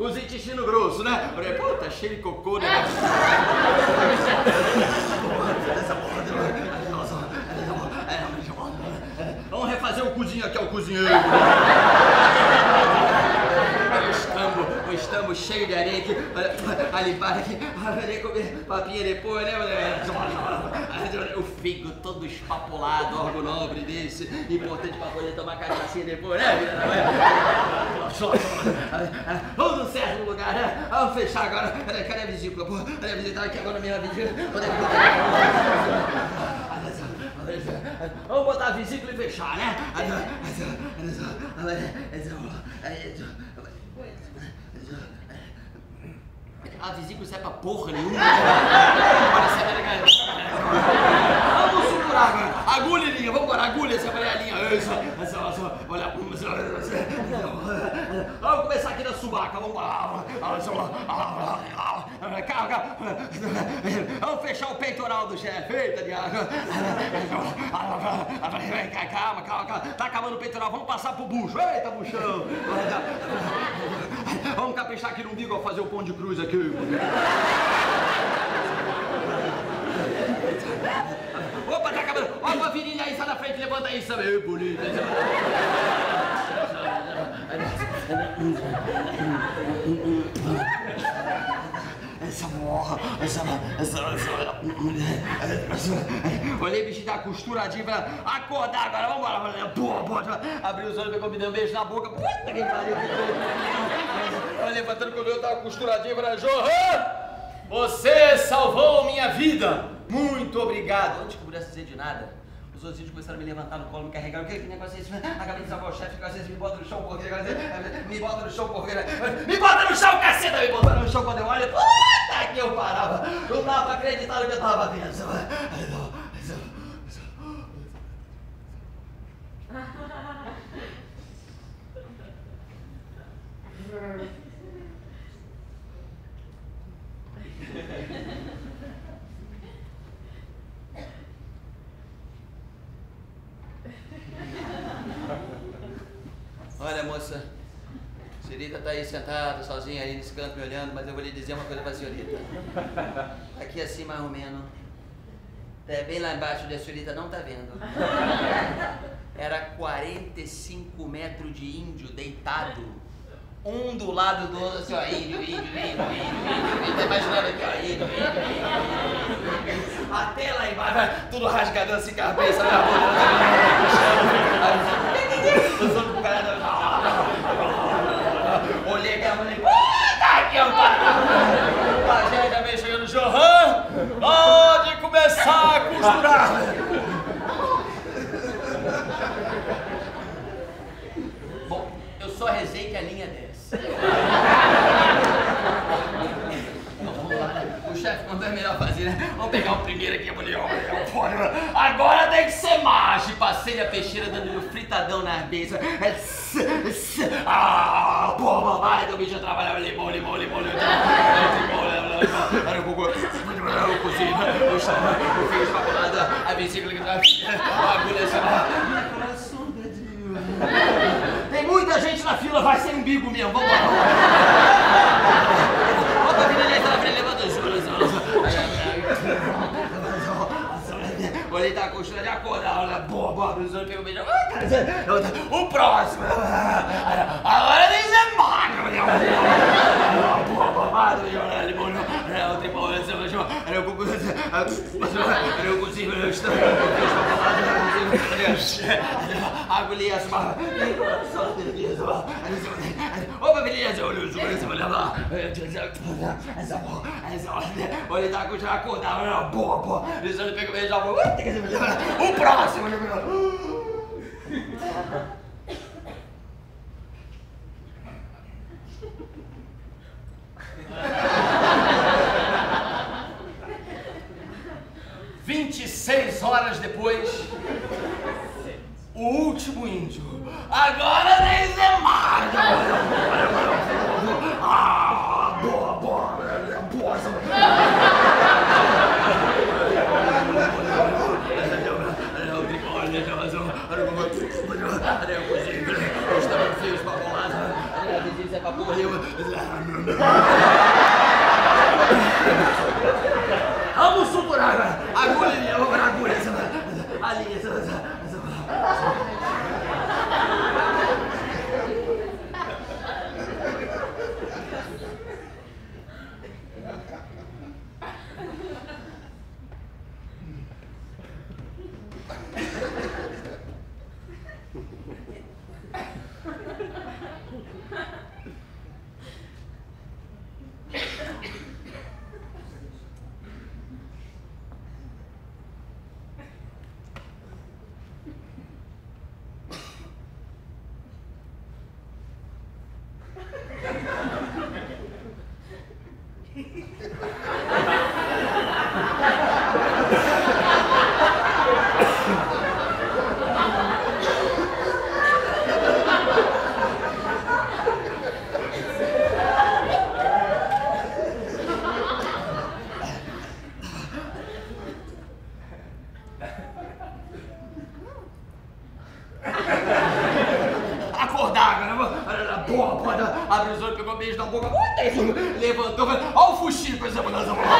os intestinos grossos, né? Pô, tá cheio de cocô, né? Vamos refazer o cozinho aqui, ó, o cozinheiro. O estambo cheio de areia aqui, a limpar aqui, a comer papinha depois, né? O figo todo espapulado, órgão nobre desse, importante pra poder tomar cachaçinha depois, né? Vamos no certo lugar, né? Vamos fechar agora. Cadê a vesícula? Cadê a vesícula? Aqui agora minha vesícula. Vamos botar a vesícula e fechar, né? A vesícula serve pra porra nenhuma. Vamos segurar agora. Agulha e linha, vamos embora. Agulha, essa vai a linha. Olha, vamos começar aqui na subaca. Vamos lá. Vamos fechar o peitoral do chefe. Eita, diabo. Calma, calma, calma. Tá acabando o peitoral. Vamos passar pro bucho. Eita, buchão. Vamos caprichar aqui no umbigo, ao fazer o pão de cruz aqui. Opa, tá acabando. Olha uma virilha aí, sai da frente, levanta aí, sabe? Ei, bonita. Essa morra, essa essa olhei o bichinho da costuradinha pra acordar agora, vambora, boa, boa. Abriu os olhos, pegou, me deu um beijo na boca. Puta que pariu. Olha, levantando quando eu tava costuradinha pra Johan! Você salvou minha vida! Muito obrigado! Antes que eu pudesse dizer de nada, os ossinhos começaram a me levantar no colo, me carregaram. Que negócio é esse? Acabei de salvar o chefe, que às vezes me bota no chão, porqueira. Me bota no chão, porqueira. Me bota no chão, caceta! Me botaram no chão quando eu olho. Puta que eu parava! Não dava pra acreditar no que eu tava vendo. Olha, moça, a senhorita tá aí sentada, sozinha aí nesse canto me olhando, mas eu vou lhe dizer uma coisa pra senhorita. Aqui assim, mais ou menos, é bem lá embaixo onde a senhorita não tá vendo. Era quarenta e cinco metros de índio deitado. Um do lado do outro, assim, ó, índio, índio, índio, índio, índio, tá imaginando aqui, ó, índio, índio, índio, até lá embaixo, tudo rasgadão, assim, com a cabeça, na boca, os outros pro cara, olhei aqui, falei, puta que eu pariu, o pajé já veio chegando, Johan, pode começar a costurar. Bom, eu só rezei que a linha dela. Não, vamos lá, né? O chefe mandou é melhor fazer, né? Vamos pegar o primeiro aqui, mulher. Agora tem que ser macho. Passei a peixeira dando um fritadão na beça. Ah, pô, mamãe, do bicho trabalhava limão, limão, limão, limão. Era o cocô, o cozinho, o chama, o fio espapulado, a vesícula que tava. A agulha chamada. Tem muita gente na fila, vai ser umbigo mesmo, vamos lá. Bota a virilha aí, levanta os olhos. Olhei deitar a coxinha de acordo. Ela, boa, boa, o pegou o beijão. O próximo. Agora tem que ser magro. Boa, boa, eu não consigo, eu não estou. Agulha, asma. Opa, beleza, olha o segurança, olha lá. Olha, ele tá com o chão acordado. Boa, boa. Eles olham, pegam o beijão. O próximo. vinte e seis horas depois, o último índio. Agora tem Zemar! Ah, boa, boa, boa! Vamos suturar! Agulha, agulha, a linha, abre os olhos, pegou o beijo na boca, levantou, olha o fuxinho, por exemplo, nós vamos lá.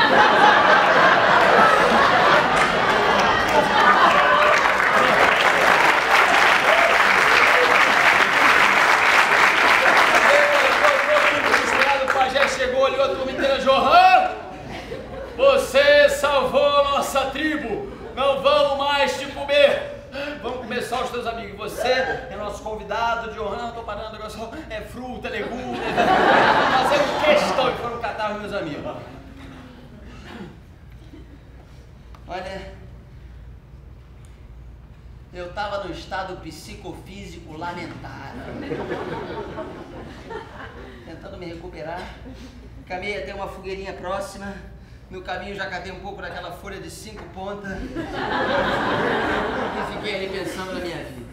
Convidado, Johan, tô parando, o negócio é fruta, legume, fazendo questão de foram catar os meus amigos. Olha, eu tava num estado psicofísico lamentável, tentando me recuperar, caminhei até uma fogueirinha próxima, no caminho já acabei um pouco naquela folha de cinco pontas e fiquei ali pensando na minha vida.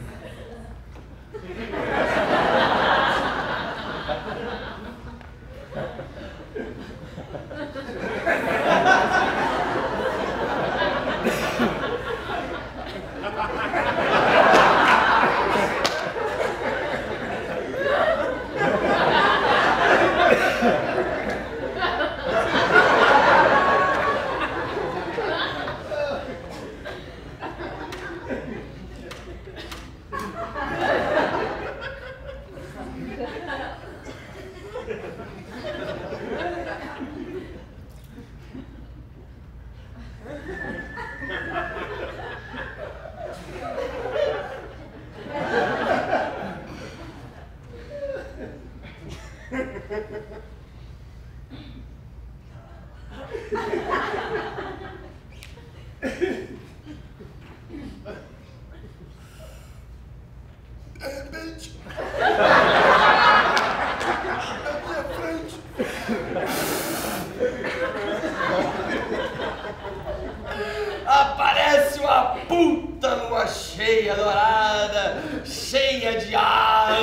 Cheia, dourada, cheia de ar.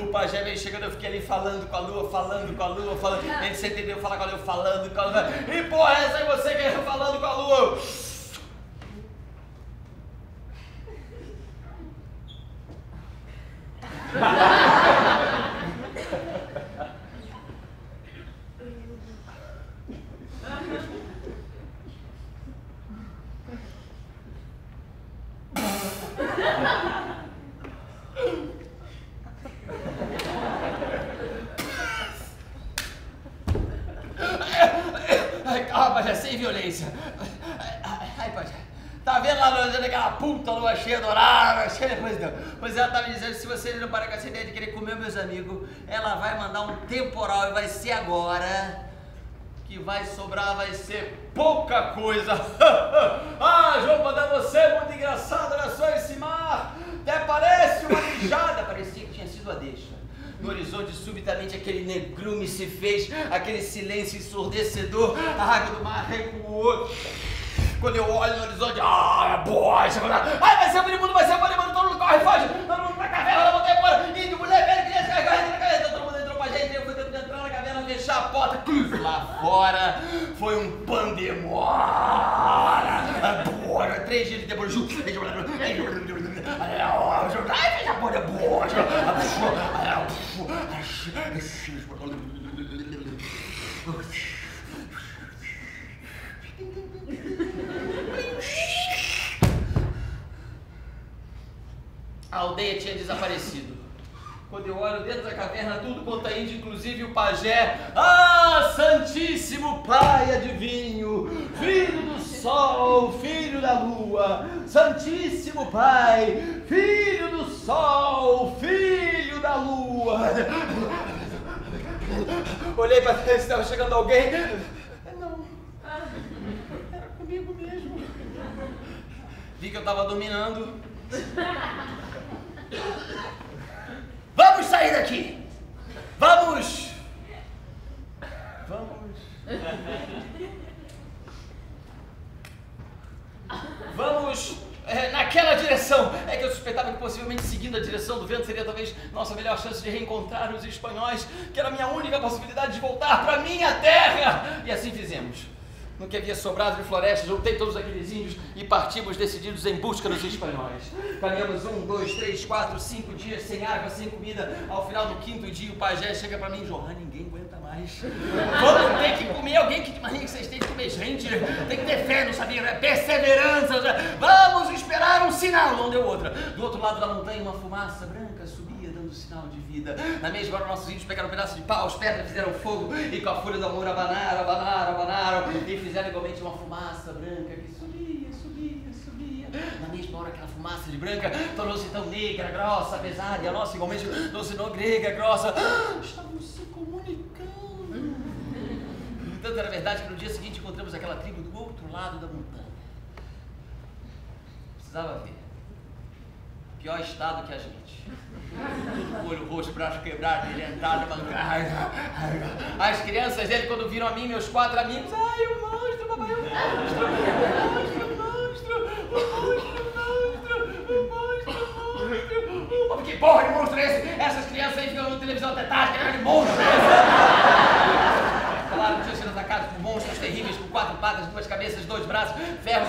O pajé vem chegando, eu fiquei ali falando com a lua, falando com a lua, falando. A gente se entendeu, falar com a lua, falando com a lua. E porra, essa aí você que falando com a lua. sem violência. Ai, pode. Tá vendo lá no dizendo aquela puta lua cheia dourada, cheia de coisa? Pois ela tá me dizendo que se vocês não parar com essa ideia de querer comer meus amigos, ela vai mandar um temporal e vai ser agora que vai sobrar, vai ser pouca coisa. Ah, João, pra dar você, muito engraçado, olha só esse mar. Até parece uma mijada, parecia que tinha sido a deixa. No horizonte, subitamente, aquele negrume se fez, aquele silêncio ensurdecedor, a água do mar recuou. Quando eu olho no horizonte, ah, boa, isso é coisa. Ai, vai ser bonito, vai ser bonito, todo mundo corre, foge, todo mundo pra caverna, volta embora, índio, mulher, velho, criança, corre na caverna, todo mundo entrou pra gente, eu fui tentando entrar na caverna, fechar a porta, lá fora foi um pandemônio. Três dias depois, ju, ai, fecha a porta, boa, a aldeia tinha desaparecido. Quando eu olho dentro da caverna, tudo quanto é índio, inclusive o pajé. Ah, Santíssimo Pai Adivinho, Filho do Sol, Filho da Lua, Santíssimo Pai, Filho do Sol, Filho da Lua. Olhei para ver se estava chegando alguém. Não, ah, era comigo mesmo. Vi que eu estava dominando. Vamos sair daqui! Vamos! Vamos! Vamos é, naquela direção! É que eu suspeitava que possivelmente seguindo a direção do vento seria talvez nossa melhor chance de reencontrar os espanhóis, que era a minha única possibilidade de voltar para minha terra! E assim fizemos. No que havia sobrado de floresta, juntei todos aqueles índios e partimos decididos em busca dos espanhóis. Caminhamos um, dois, três, quatro, cinco dias sem água, sem comida. Ao final do quinto dia, o pajé chega pra mim: Johan, ninguém aguenta mais. Vamos ter que comer alguém que de maneira que vocês têm que comer gente. Tem que ter fé, não sabia? É perseverança. Vamos esperar um sinal. Não deu outra. Do outro lado da montanha, uma fumaça branca subia, dando sinal de vida. Na mesma hora, nossos índios pegaram um pedaço de pau, as pedras fizeram fogo e com a folha do amor abanaram, abanaram, abanaram e fizeram igualmente uma fumaça branca que subia, subia, subia. Na mesma hora, aquela fumaça de branca tornou-se tão negra, grossa, pesada, e a nossa igualmente tornou-se grega, grossa. Ah, estavam se comunicando. Tanto era verdade que no dia seguinte encontramos aquela tribo do outro lado da montanha. Precisava ver. Pior estado que a gente. Olho roxo, braço quebrado, delientado, bancário. As crianças dele, quando viram a mim, meus quatro amigos, ai, o monstro, papai, o monstro, o monstro, o monstro, o monstro, o monstro, o monstro, o monstro. Que porra de monstro é esse? Essas crianças aí ficam na televisão até tarde, que monstro é esse? Falaram que tinham sido atacados por monstros terríveis, com quatro patas, duas cabeças, dois braços, ferros,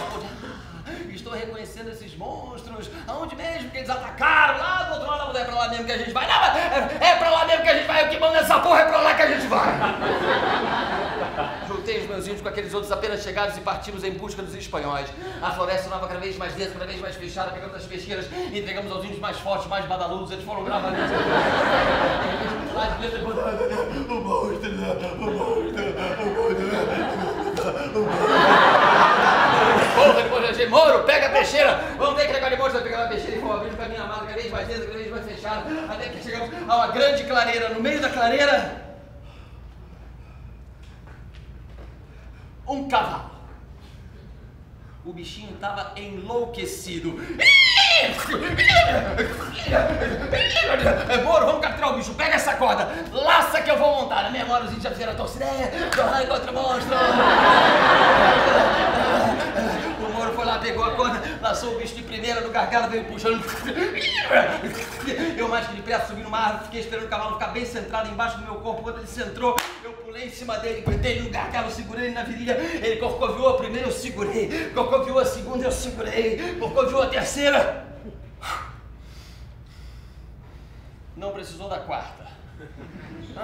estou reconhecendo esses monstros, aonde mesmo que eles atacaram, lá do outro lado, é pra lá mesmo que a gente vai, não, é pra lá mesmo que a gente vai, o que manda essa porra é pra lá que a gente vai. Juntei os meus índios com aqueles outros apenas chegados e partimos em busca dos espanhóis. A floresta nova cada vez mais densa, cada vez mais fechada, pegamos as pesqueiras e entregamos aos índios mais fortes, mais badaludos, eles foram gravando. Lá de dentro, o monstro, o monstro, o monstro, o monstro. Porra, depois de Moro, pega a peixeira! Vamos ter que pegar de monstro, pegar a peixeira e vamos abrir o caminho amado, cada vez mais dentro, cada vez mais fechado, até que chegamos a uma grande clareira. No meio da clareira, um cavalo. O bichinho estava enlouquecido. Moro, vamos capturar o bicho, pega essa corda, laça que eu vou montar. Na mesma hora os índios já fizeram a torcida, Johan contra o monstro. O Moro foi lá, pegou a corda, laçou o bicho de primeira no gargalo, veio puxando. Eu mais que depressa subi numa árvore, fiquei esperando o cavalo ficar bem centrado embaixo do meu corpo. Quando ele centrou, eu pulei em cima dele, aguentei no gargalo, segurei ele na virilha. Ele corcoviou a primeira, eu segurei, corcoviou a segunda, eu segurei, corcoviou a terceira. Não precisou da quarta.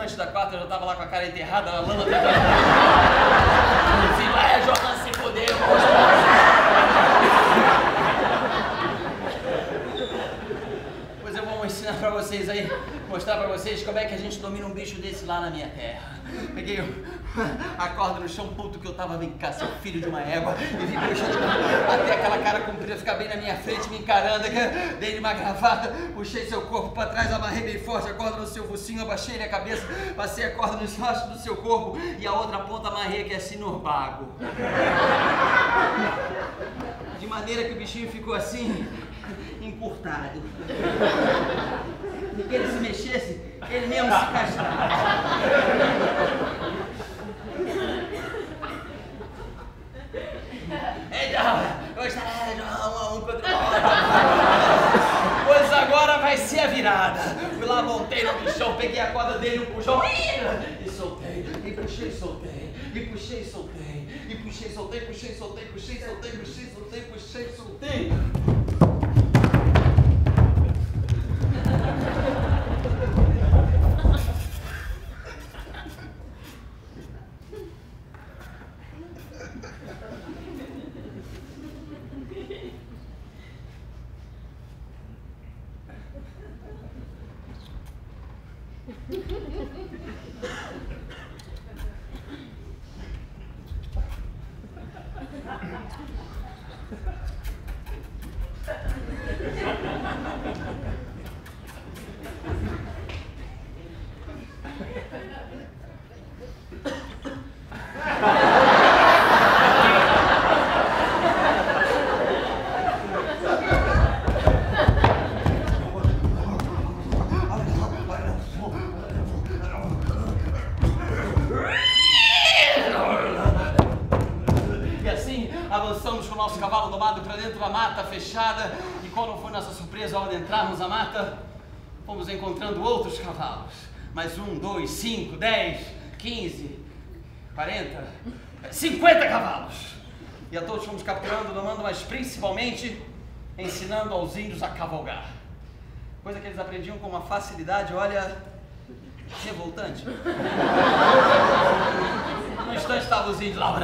Antes da quarta eu já tava lá com a cara enterrada na lama tentando. Assim, vai, Johan, se foder, eu vou mostrar. Pois eu vou ensinar pra vocês aí, mostrar pra vocês como é que a gente domina um bicho desse lá na minha terra. Peguei o... A corda no chão, puto que eu tava, vem cá, seu filho de uma égua, e vim puxando até aquela cara comprida ficar bem na minha frente, me encarando, dei-lhe uma gravata, puxei seu corpo pra trás, amarrei bem forte a corda no seu focinho, abaixei-lhe a cabeça, passei a corda nos rastros do seu corpo e a outra ponta amarrei aqui assim no bago. De maneira que o bichinho ficou assim, encurtado. E que ele se mexesse, ele mesmo se castrava. Então, hoje não, um contra o outro. Pois agora vai ser a virada. Fui lá, montei no bichão, peguei a corda dele, um puxão e soltei, e puxei, soltei, e puxei, soltei, e puxei, soltei, puxei, soltei, puxei, soltei, puxei, soltei, puxei, soltei. Fechada, e quando foi nossa surpresa ao adentrarmos a mata, fomos encontrando outros cavalos, mais um, dois, cinco, dez, quinze, quarenta, cinquenta cavalos, e a todos fomos capturando, domando, mas principalmente ensinando aos índios a cavalgar, coisa que eles aprendiam com uma facilidade, olha, revoltante. No instante estava os índios lá,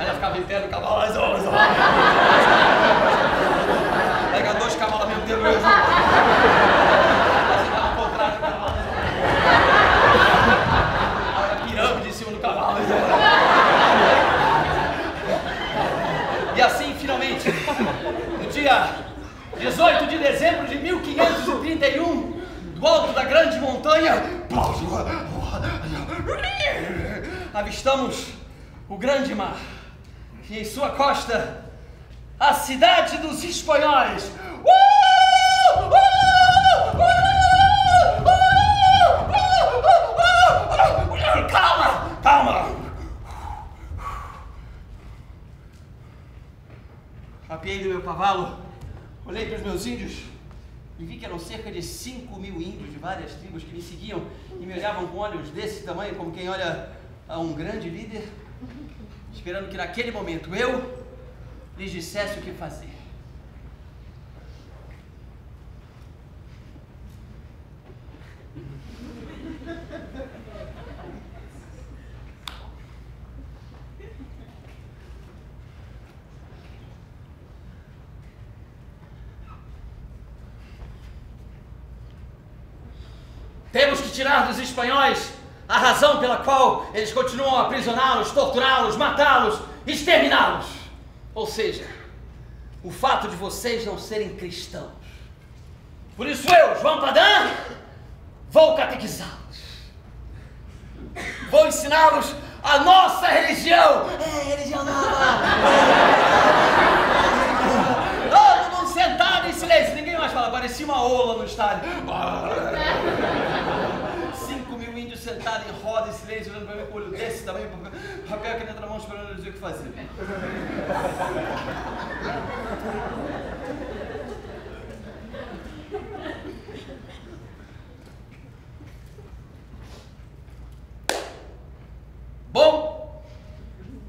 ela ficava inteira no cavalo, as horas, pega dois cavalos ao mesmo tempo, eu juro. Ela ficava ao contrário do cavalo, olha a pirâmide em cima do cavalo, e assim, finalmente, no dia dezoito de dezembro de mil quinhentos e trinta e um, do alto da grande montanha, avistamos o grande mar e em sua costa a cidade dos espanhóis. Calma, calma. Apiei do meu cavalo, olhei para os meus índios e vi que eram cerca de cinco mil índios de várias tribos que me seguiam e me olhavam com olhos desse tamanho, como quem olha a um grande líder, esperando que naquele momento eu lhes dissesse o que fazer. Temos que tirar dos espanhóis a razão pela qual eles continuam a aprisioná-los, torturá-los, matá-los, exterminá-los. Ou seja, o fato de vocês não serem cristãos. Por isso eu, João Padã, vou catequizá-los. Vou ensiná-los a nossa religião. É, religião nova. Todo mundo sentado em silêncio, ninguém mais fala. Parecia uma ola no estádio. Sentado em roda, em silêncio, olhando para mim com o olho desse tamanho, papel aqui dentro da mão, esperando eu dizer o que fazer. Bom,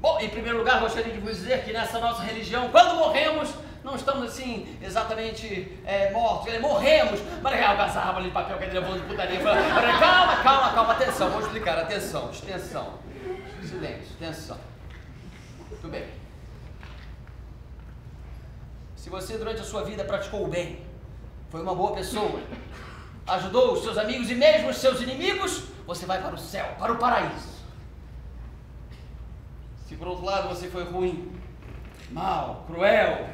bom, em primeiro lugar, gostaria de vos dizer que nessa nossa religião, quando morremos, não estamos assim, exatamente é, mortos, morremos, mas agarrava ali de papel que ele levou de putaria. Calma, calma, calma, atenção, vou explicar, atenção, extensão, silêncio, atenção. Muito bem. Se você durante a sua vida praticou o bem, foi uma boa pessoa, ajudou os seus amigos e mesmo os seus inimigos, você vai para o céu, para o paraíso. Se por outro lado você foi ruim, mal, cruel,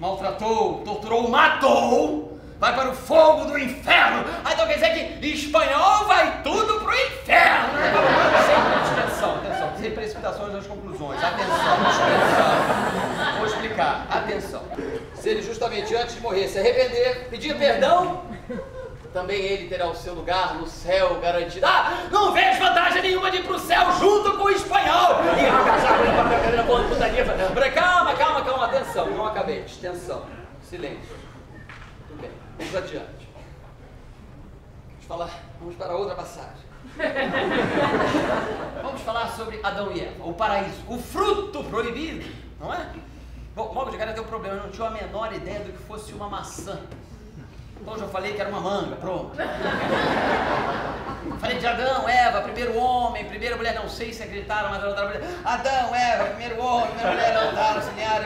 maltratou, torturou, matou, vai para o fogo do inferno. Ah, então quer dizer que espanhol vai tudo para o inferno. Sempre, atenção, atenção, sem precipitações nas conclusões. Atenção, atenção. Vou explicar. Atenção. Se ele justamente antes de morrer se arrepender, pedir perdão, também ele terá o seu lugar no céu garantido. Ah, não vejo vantagem nenhuma de ir pro céu junto com o espanhol. Calma, calma, calma, atenção, não acabei. Extensão, silêncio. Tudo bem, vamos adiante. Vamos falar, vamos para outra passagem. Vamos falar sobre Adão e Eva, o paraíso, o fruto proibido, não é? Bom, logo de cara deu um problema, eu não tinha a menor ideia do que fosse uma maçã. Então já falei que era uma manga, pronto. Falei de Adão, Eva, primeiro homem, primeira mulher, não sei se gritaram, mas outra mulher. Adão, Eva, primeiro homem, primeira mulher, não daram, semearam,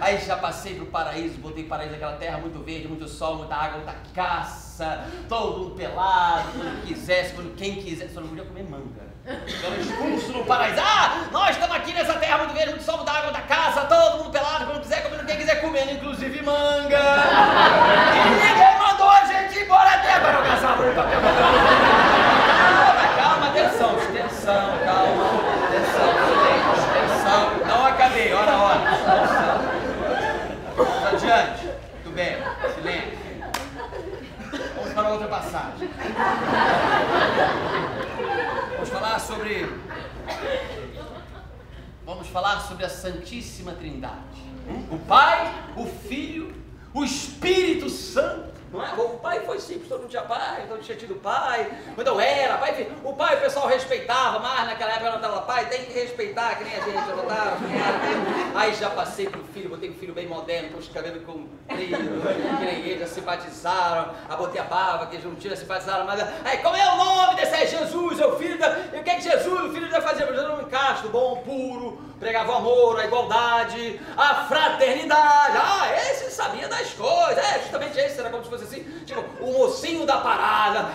aí já passei pro paraíso, botei paraíso naquela terra, muito verde, muito sol, muita água, muita caça, todo mundo pelado, quando quisesse, quando quem quisesse, só não podia comer manga. Então expulso no paraíso. Ah, nós estamos aqui nessa terra, muito verde, muito sol, muita água, muita caça, todo mundo pelado, quando quiser, comendo quem quiser, comendo, inclusive manga. E ninguém mandou a gente ir embora até para não caçar por papel. Atenção, extensão, calma, extensão, extensão, não acabei, ora, ora, extensão. Vamos adiante, tudo bem, silêncio. Vamos para outra passagem. Vamos falar sobre... Vamos falar sobre a Santíssima Trindade. O Pai, o Filho, o Espírito Santo. Não é? O pai foi simples, todo mundo tinha pai, todo mundo tinha tido pai, então era, pai, o pai o pessoal respeitava, mas naquela época não estava pai, tem que respeitar, que nem a gente adotava, aí já passei pro filho, botei um filho bem moderno, com os cabelos compridos, que nem eles, já se batizaram, a botei a barba, que eles não tinham, se batizaram, mas aí, como é o nome desse aí? Jesus, é o filho da, e o que é que Jesus, o filho da fazia? Jesus era um casto, bom, puro, pregava o amor, a igualdade, a fraternidade, ah, esse sabia das coisas, é, justamente esse era como se fosse assim, tipo, o mocinho da parada,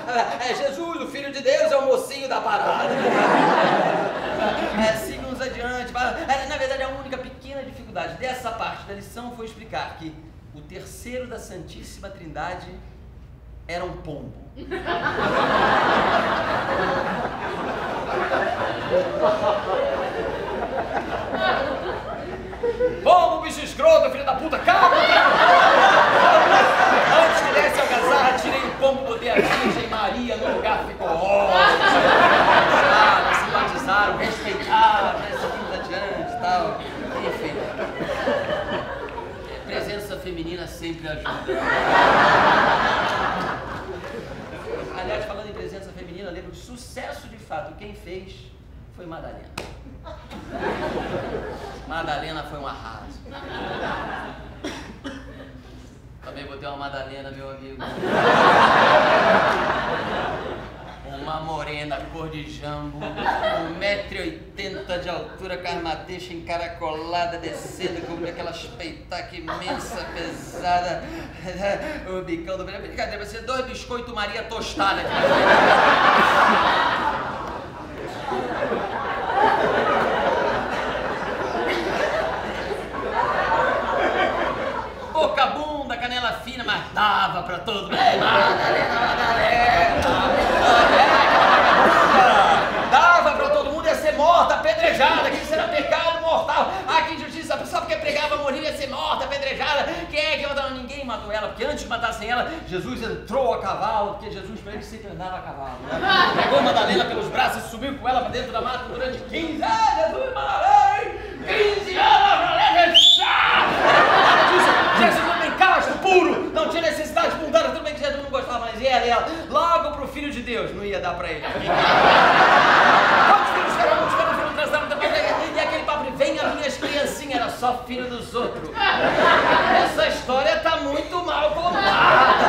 é, é Jesus, o Filho de Deus é o mocinho da parada, é, sigamos adiante, é, na verdade a única pequena dificuldade dessa parte da lição foi explicar que o terceiro da Santíssima Trindade era um pombo. Pombo, bicho escroto, filho da puta, calma! Antes que desse algazarra, tirei o pombo, botei a Virgem Maria no lugar, ficou ótimo, se batizaram, respeitaram, né, seguimos adiante e tal, enfim. Presença feminina sempre ajuda. Aliás, falando em presença feminina, eu lembro que sucesso de fato, quem fez foi Madalena. Madalena foi um arraso. Também botei uma Madalena, meu amigo. Uma morena cor de jambo, um metro e oitenta de altura, carmadeixa encaracolada, descendo com aquelas peitacas imensa, pesada, o bicão do... Brincadeira, vai ser dois biscoitos Maria tostada. Boca bunda, canela fina, mas dava pra todo mundo. Ei, Madalena, Madalena, Madalena, dava pra todo mundo, ia ser morta, apedrejada, que isso era pecado mortal. Ah, que injustiça, só porque pregava morrer ia ser morta, apedrejada. Quem é que matou? Ninguém matou ela, porque antes de matassem ela, Jesus entrou a cavalo, porque Jesus pra ele sempre andava a cavalo. Né? Pegou Madalena pelos braços e subiu com ela pra dentro da mata durante quinze anos. Ah, Jesus, Madalena, quinze anos, Jesus não tem cacho, puro, não tinha necessidade de mudar, tudo bem que Jesus não gostava mais e ela, e ela, logo pro Filho de Deus, não ia dar pra ele. Quantos filhos serão, quantos foram filhos trazaram também, e aquele papo, vem as minhas criancinhas, era só filho dos outros. Essa história tá muito mal contada,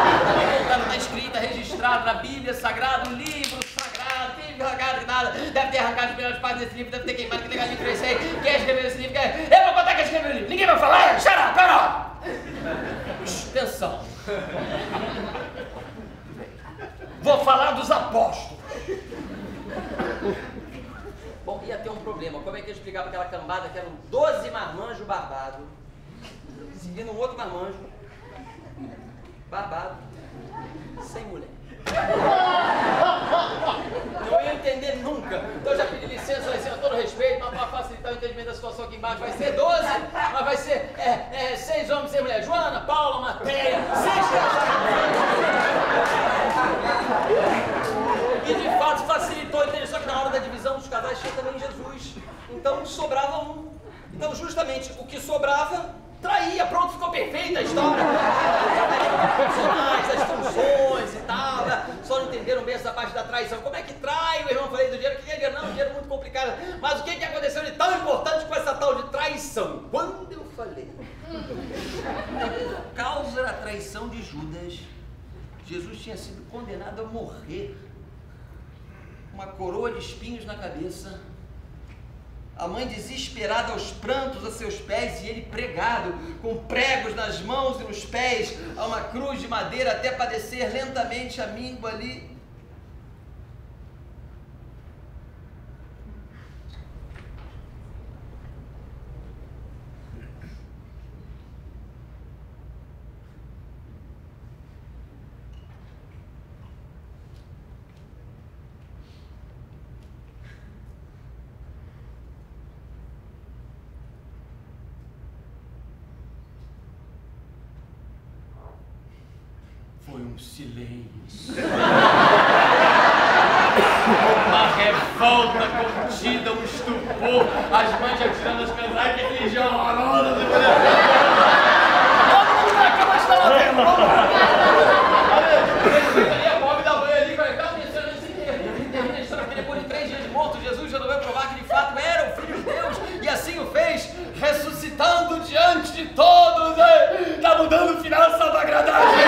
tá escrita, registrada na Bíblia Sagrada, no livro sagrado, livro sagrado, nada, deve ter arrancado as primeiras páginas desse livro, deve ter queimado, que legal de crescer, quem escreveu esse livro, quer... eu vou contar quem escreveu o livro, ninguém vai falar, xará, pera! Extensão. Vou falar dos apóstolos. ia ter um problema. Como é que eu explicava aquela cambada que eram doze marmanjos barbados, seguindo um outro marmanjo barbado, sem mulher. Não ia entender nunca. Então eu já pedi licença, assim, a todo respeito, mas para facilitar o entendimento da situação aqui embaixo, vai ser doze, mas vai ser é, é, seis homens sem mulher. Joana, Paula, Mateia, seis. E de fato facilitou o entendimento, só que na hora da divisão dos casais tinha também Jesus. Então sobrava um. Então justamente o que sobrava traía, pronto, ficou perfeita a história. As funções e tal, só não entenderam bem essa parte da traição. Como é que trai? O irmão falei do dinheiro, que é dinheiro? Não, dinheiro é muito complicado. Mas o que, que aconteceu de tão importante com essa tal de traição? Quando eu falei por causa da traição de Judas, Jesus tinha sido condenado a morrer, uma coroa de espinhos na cabeça. A mãe desesperada aos prantos a seus pés e ele pregado, com pregos nas mãos e nos pés, a uma cruz de madeira até padecer lentamente a míngua ali. Foi um silêncio, uma revolta contida, um estupor, as mães já tirando as coisas, ai que religião horrorosa, todo mundo vai acabar de estar vendo. Olha, a pobre da mãe ali, vai ficar pensando assim, ele termina a história que depois de três dias morto, Jesus já não vai provar que de fato era o Filho de Deus, e assim o fez, ressuscitando diante de todos, tá mudando o final, só pra agradar a gente.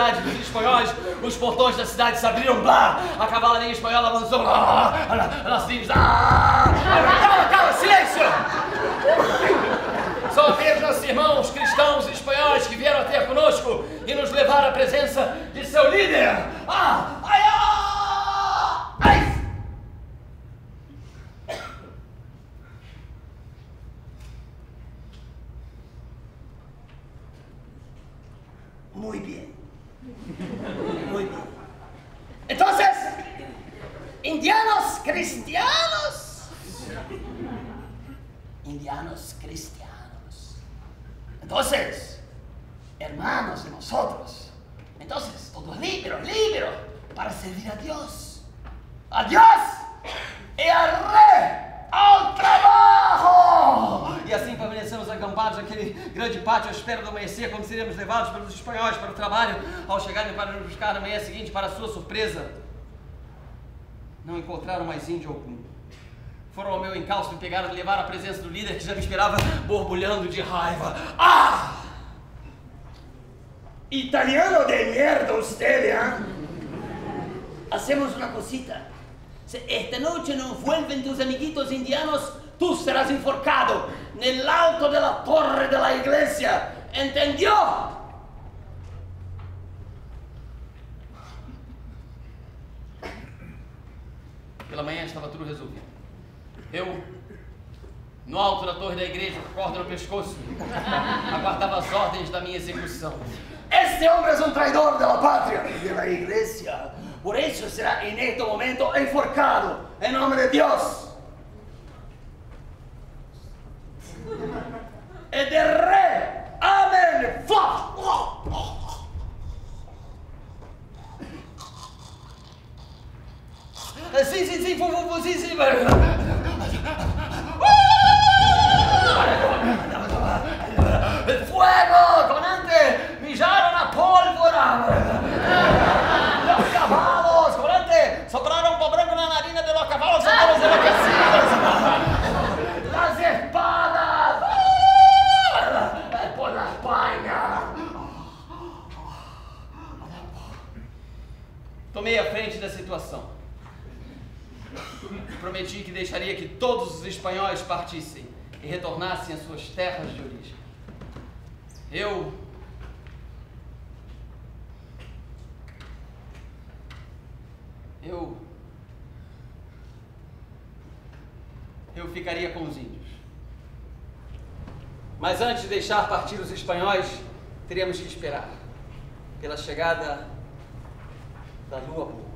cidade dos espanhóis, os portões da cidade se abriram, blá! A cavalaria espanhola avançou, blá! Ela se diz, calma, calma, silêncio! Só vejo nossos irmãos cristãos espanhóis que vieram até conosco e nos levaram à presença de seu líder! Ah! Ai, ah! Ai! Muito bem. Muito bem. Então, indianos cristianos. Indianos cristianos. Então, hermanos de nosotros. Então, todos livres, livres para servir a Deus. A Deus e a Rei ao trabalho! E assim permanecemos acampados naquele grande pátio à espera do amanhecer, quando seremos levados pelos espanhóis para o trabalho. Ao chegarem para nos buscar na manhã seguinte, para sua surpresa, não encontraram mais índio algum. Foram ao meu encalço e me pegaram e levaram à presença do líder, que já me esperava borbulhando de raiva. Ah! Italiano de merda, você, hein? Hacemos uma cosita. Se esta noche não vuelven tus amiguitos indianos, tu serás enforcado nel alto de la torre de la iglesia. Entendió? Pela manhã estava tudo resolvido. Eu, no alto da torre da igreja, com corda no pescoço, aguardava as ordens da minha execução. Este homem é um traidor de la patria e de la iglesia. Por isso será, em este momento, enforcado, em nome de Deus. E de rei. Amém. Fá. Oh, oh. Sim, sim, sim, vou, vou, sim, sim. Fuego, tonante, mijaram a pólvora. Cavalos, volante, sopraram pó branco na narina de los cavalos, sopraram os enlouquecidos. Las espadas, ah, por la España. Tomei a frente da situação. Prometi que deixaria que todos os espanhóis partissem e retornassem às suas terras de origem. Eu... Eu... Eu ficaria com os índios. Mas antes de deixar partir os espanhóis, teríamos que esperar pela chegada da lua boa,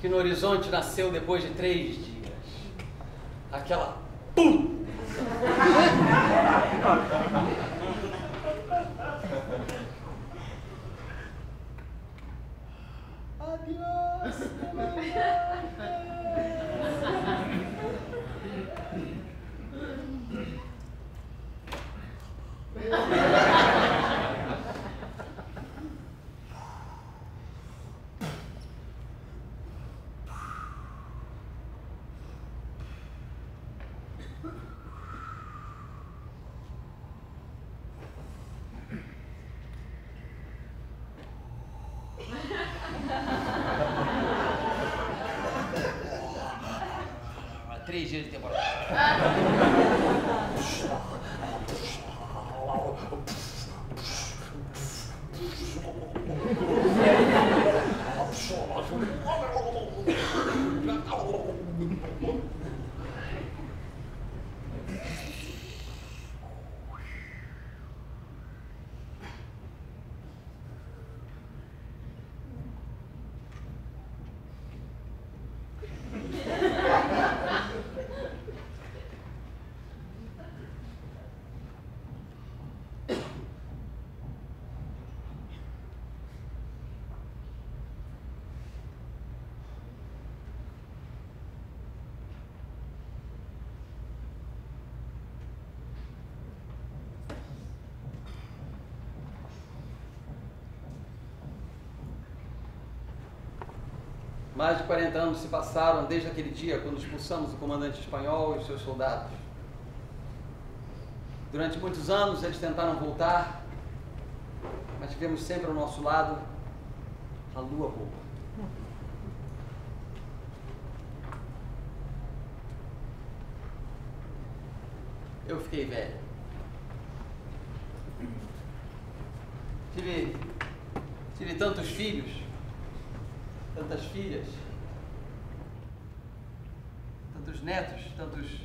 que no horizonte nasceu depois de três dias. Aquela... Pum! Adiós, três dias de temporada. Mais de quarenta anos se passaram desde aquele dia quando expulsamos o comandante espanhol e seus soldados. Durante muitos anos eles tentaram voltar, mas tivemos sempre ao nosso lado a lua boa. Eu fiquei velho. Tive, tive tantos filhos, tantas filhas, tantos netos, tantos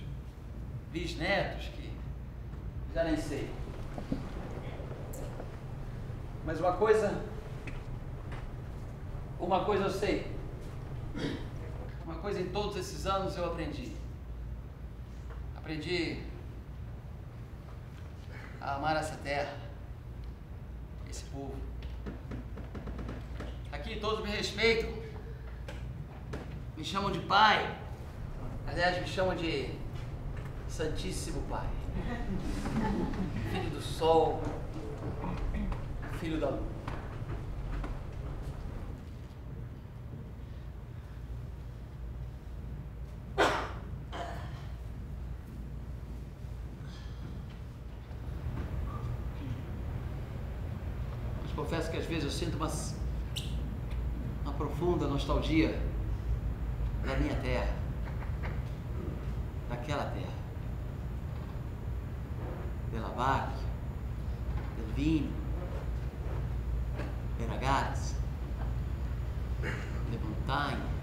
bisnetos que já nem sei. Mas uma coisa, uma coisa eu sei, uma coisa em todos esses anos eu aprendi. Aprendi a amar essa terra, esse povo. Aqui todos me respeitam, me chamam de pai, aliás me chamam de Santíssimo Pai, filho do sol, filho da lua. Confesso que às vezes eu sinto uma, uma profunda nostalgia da minha terra, daquela terra, pela vaca, pelo vinho, pela gás, pela montanha.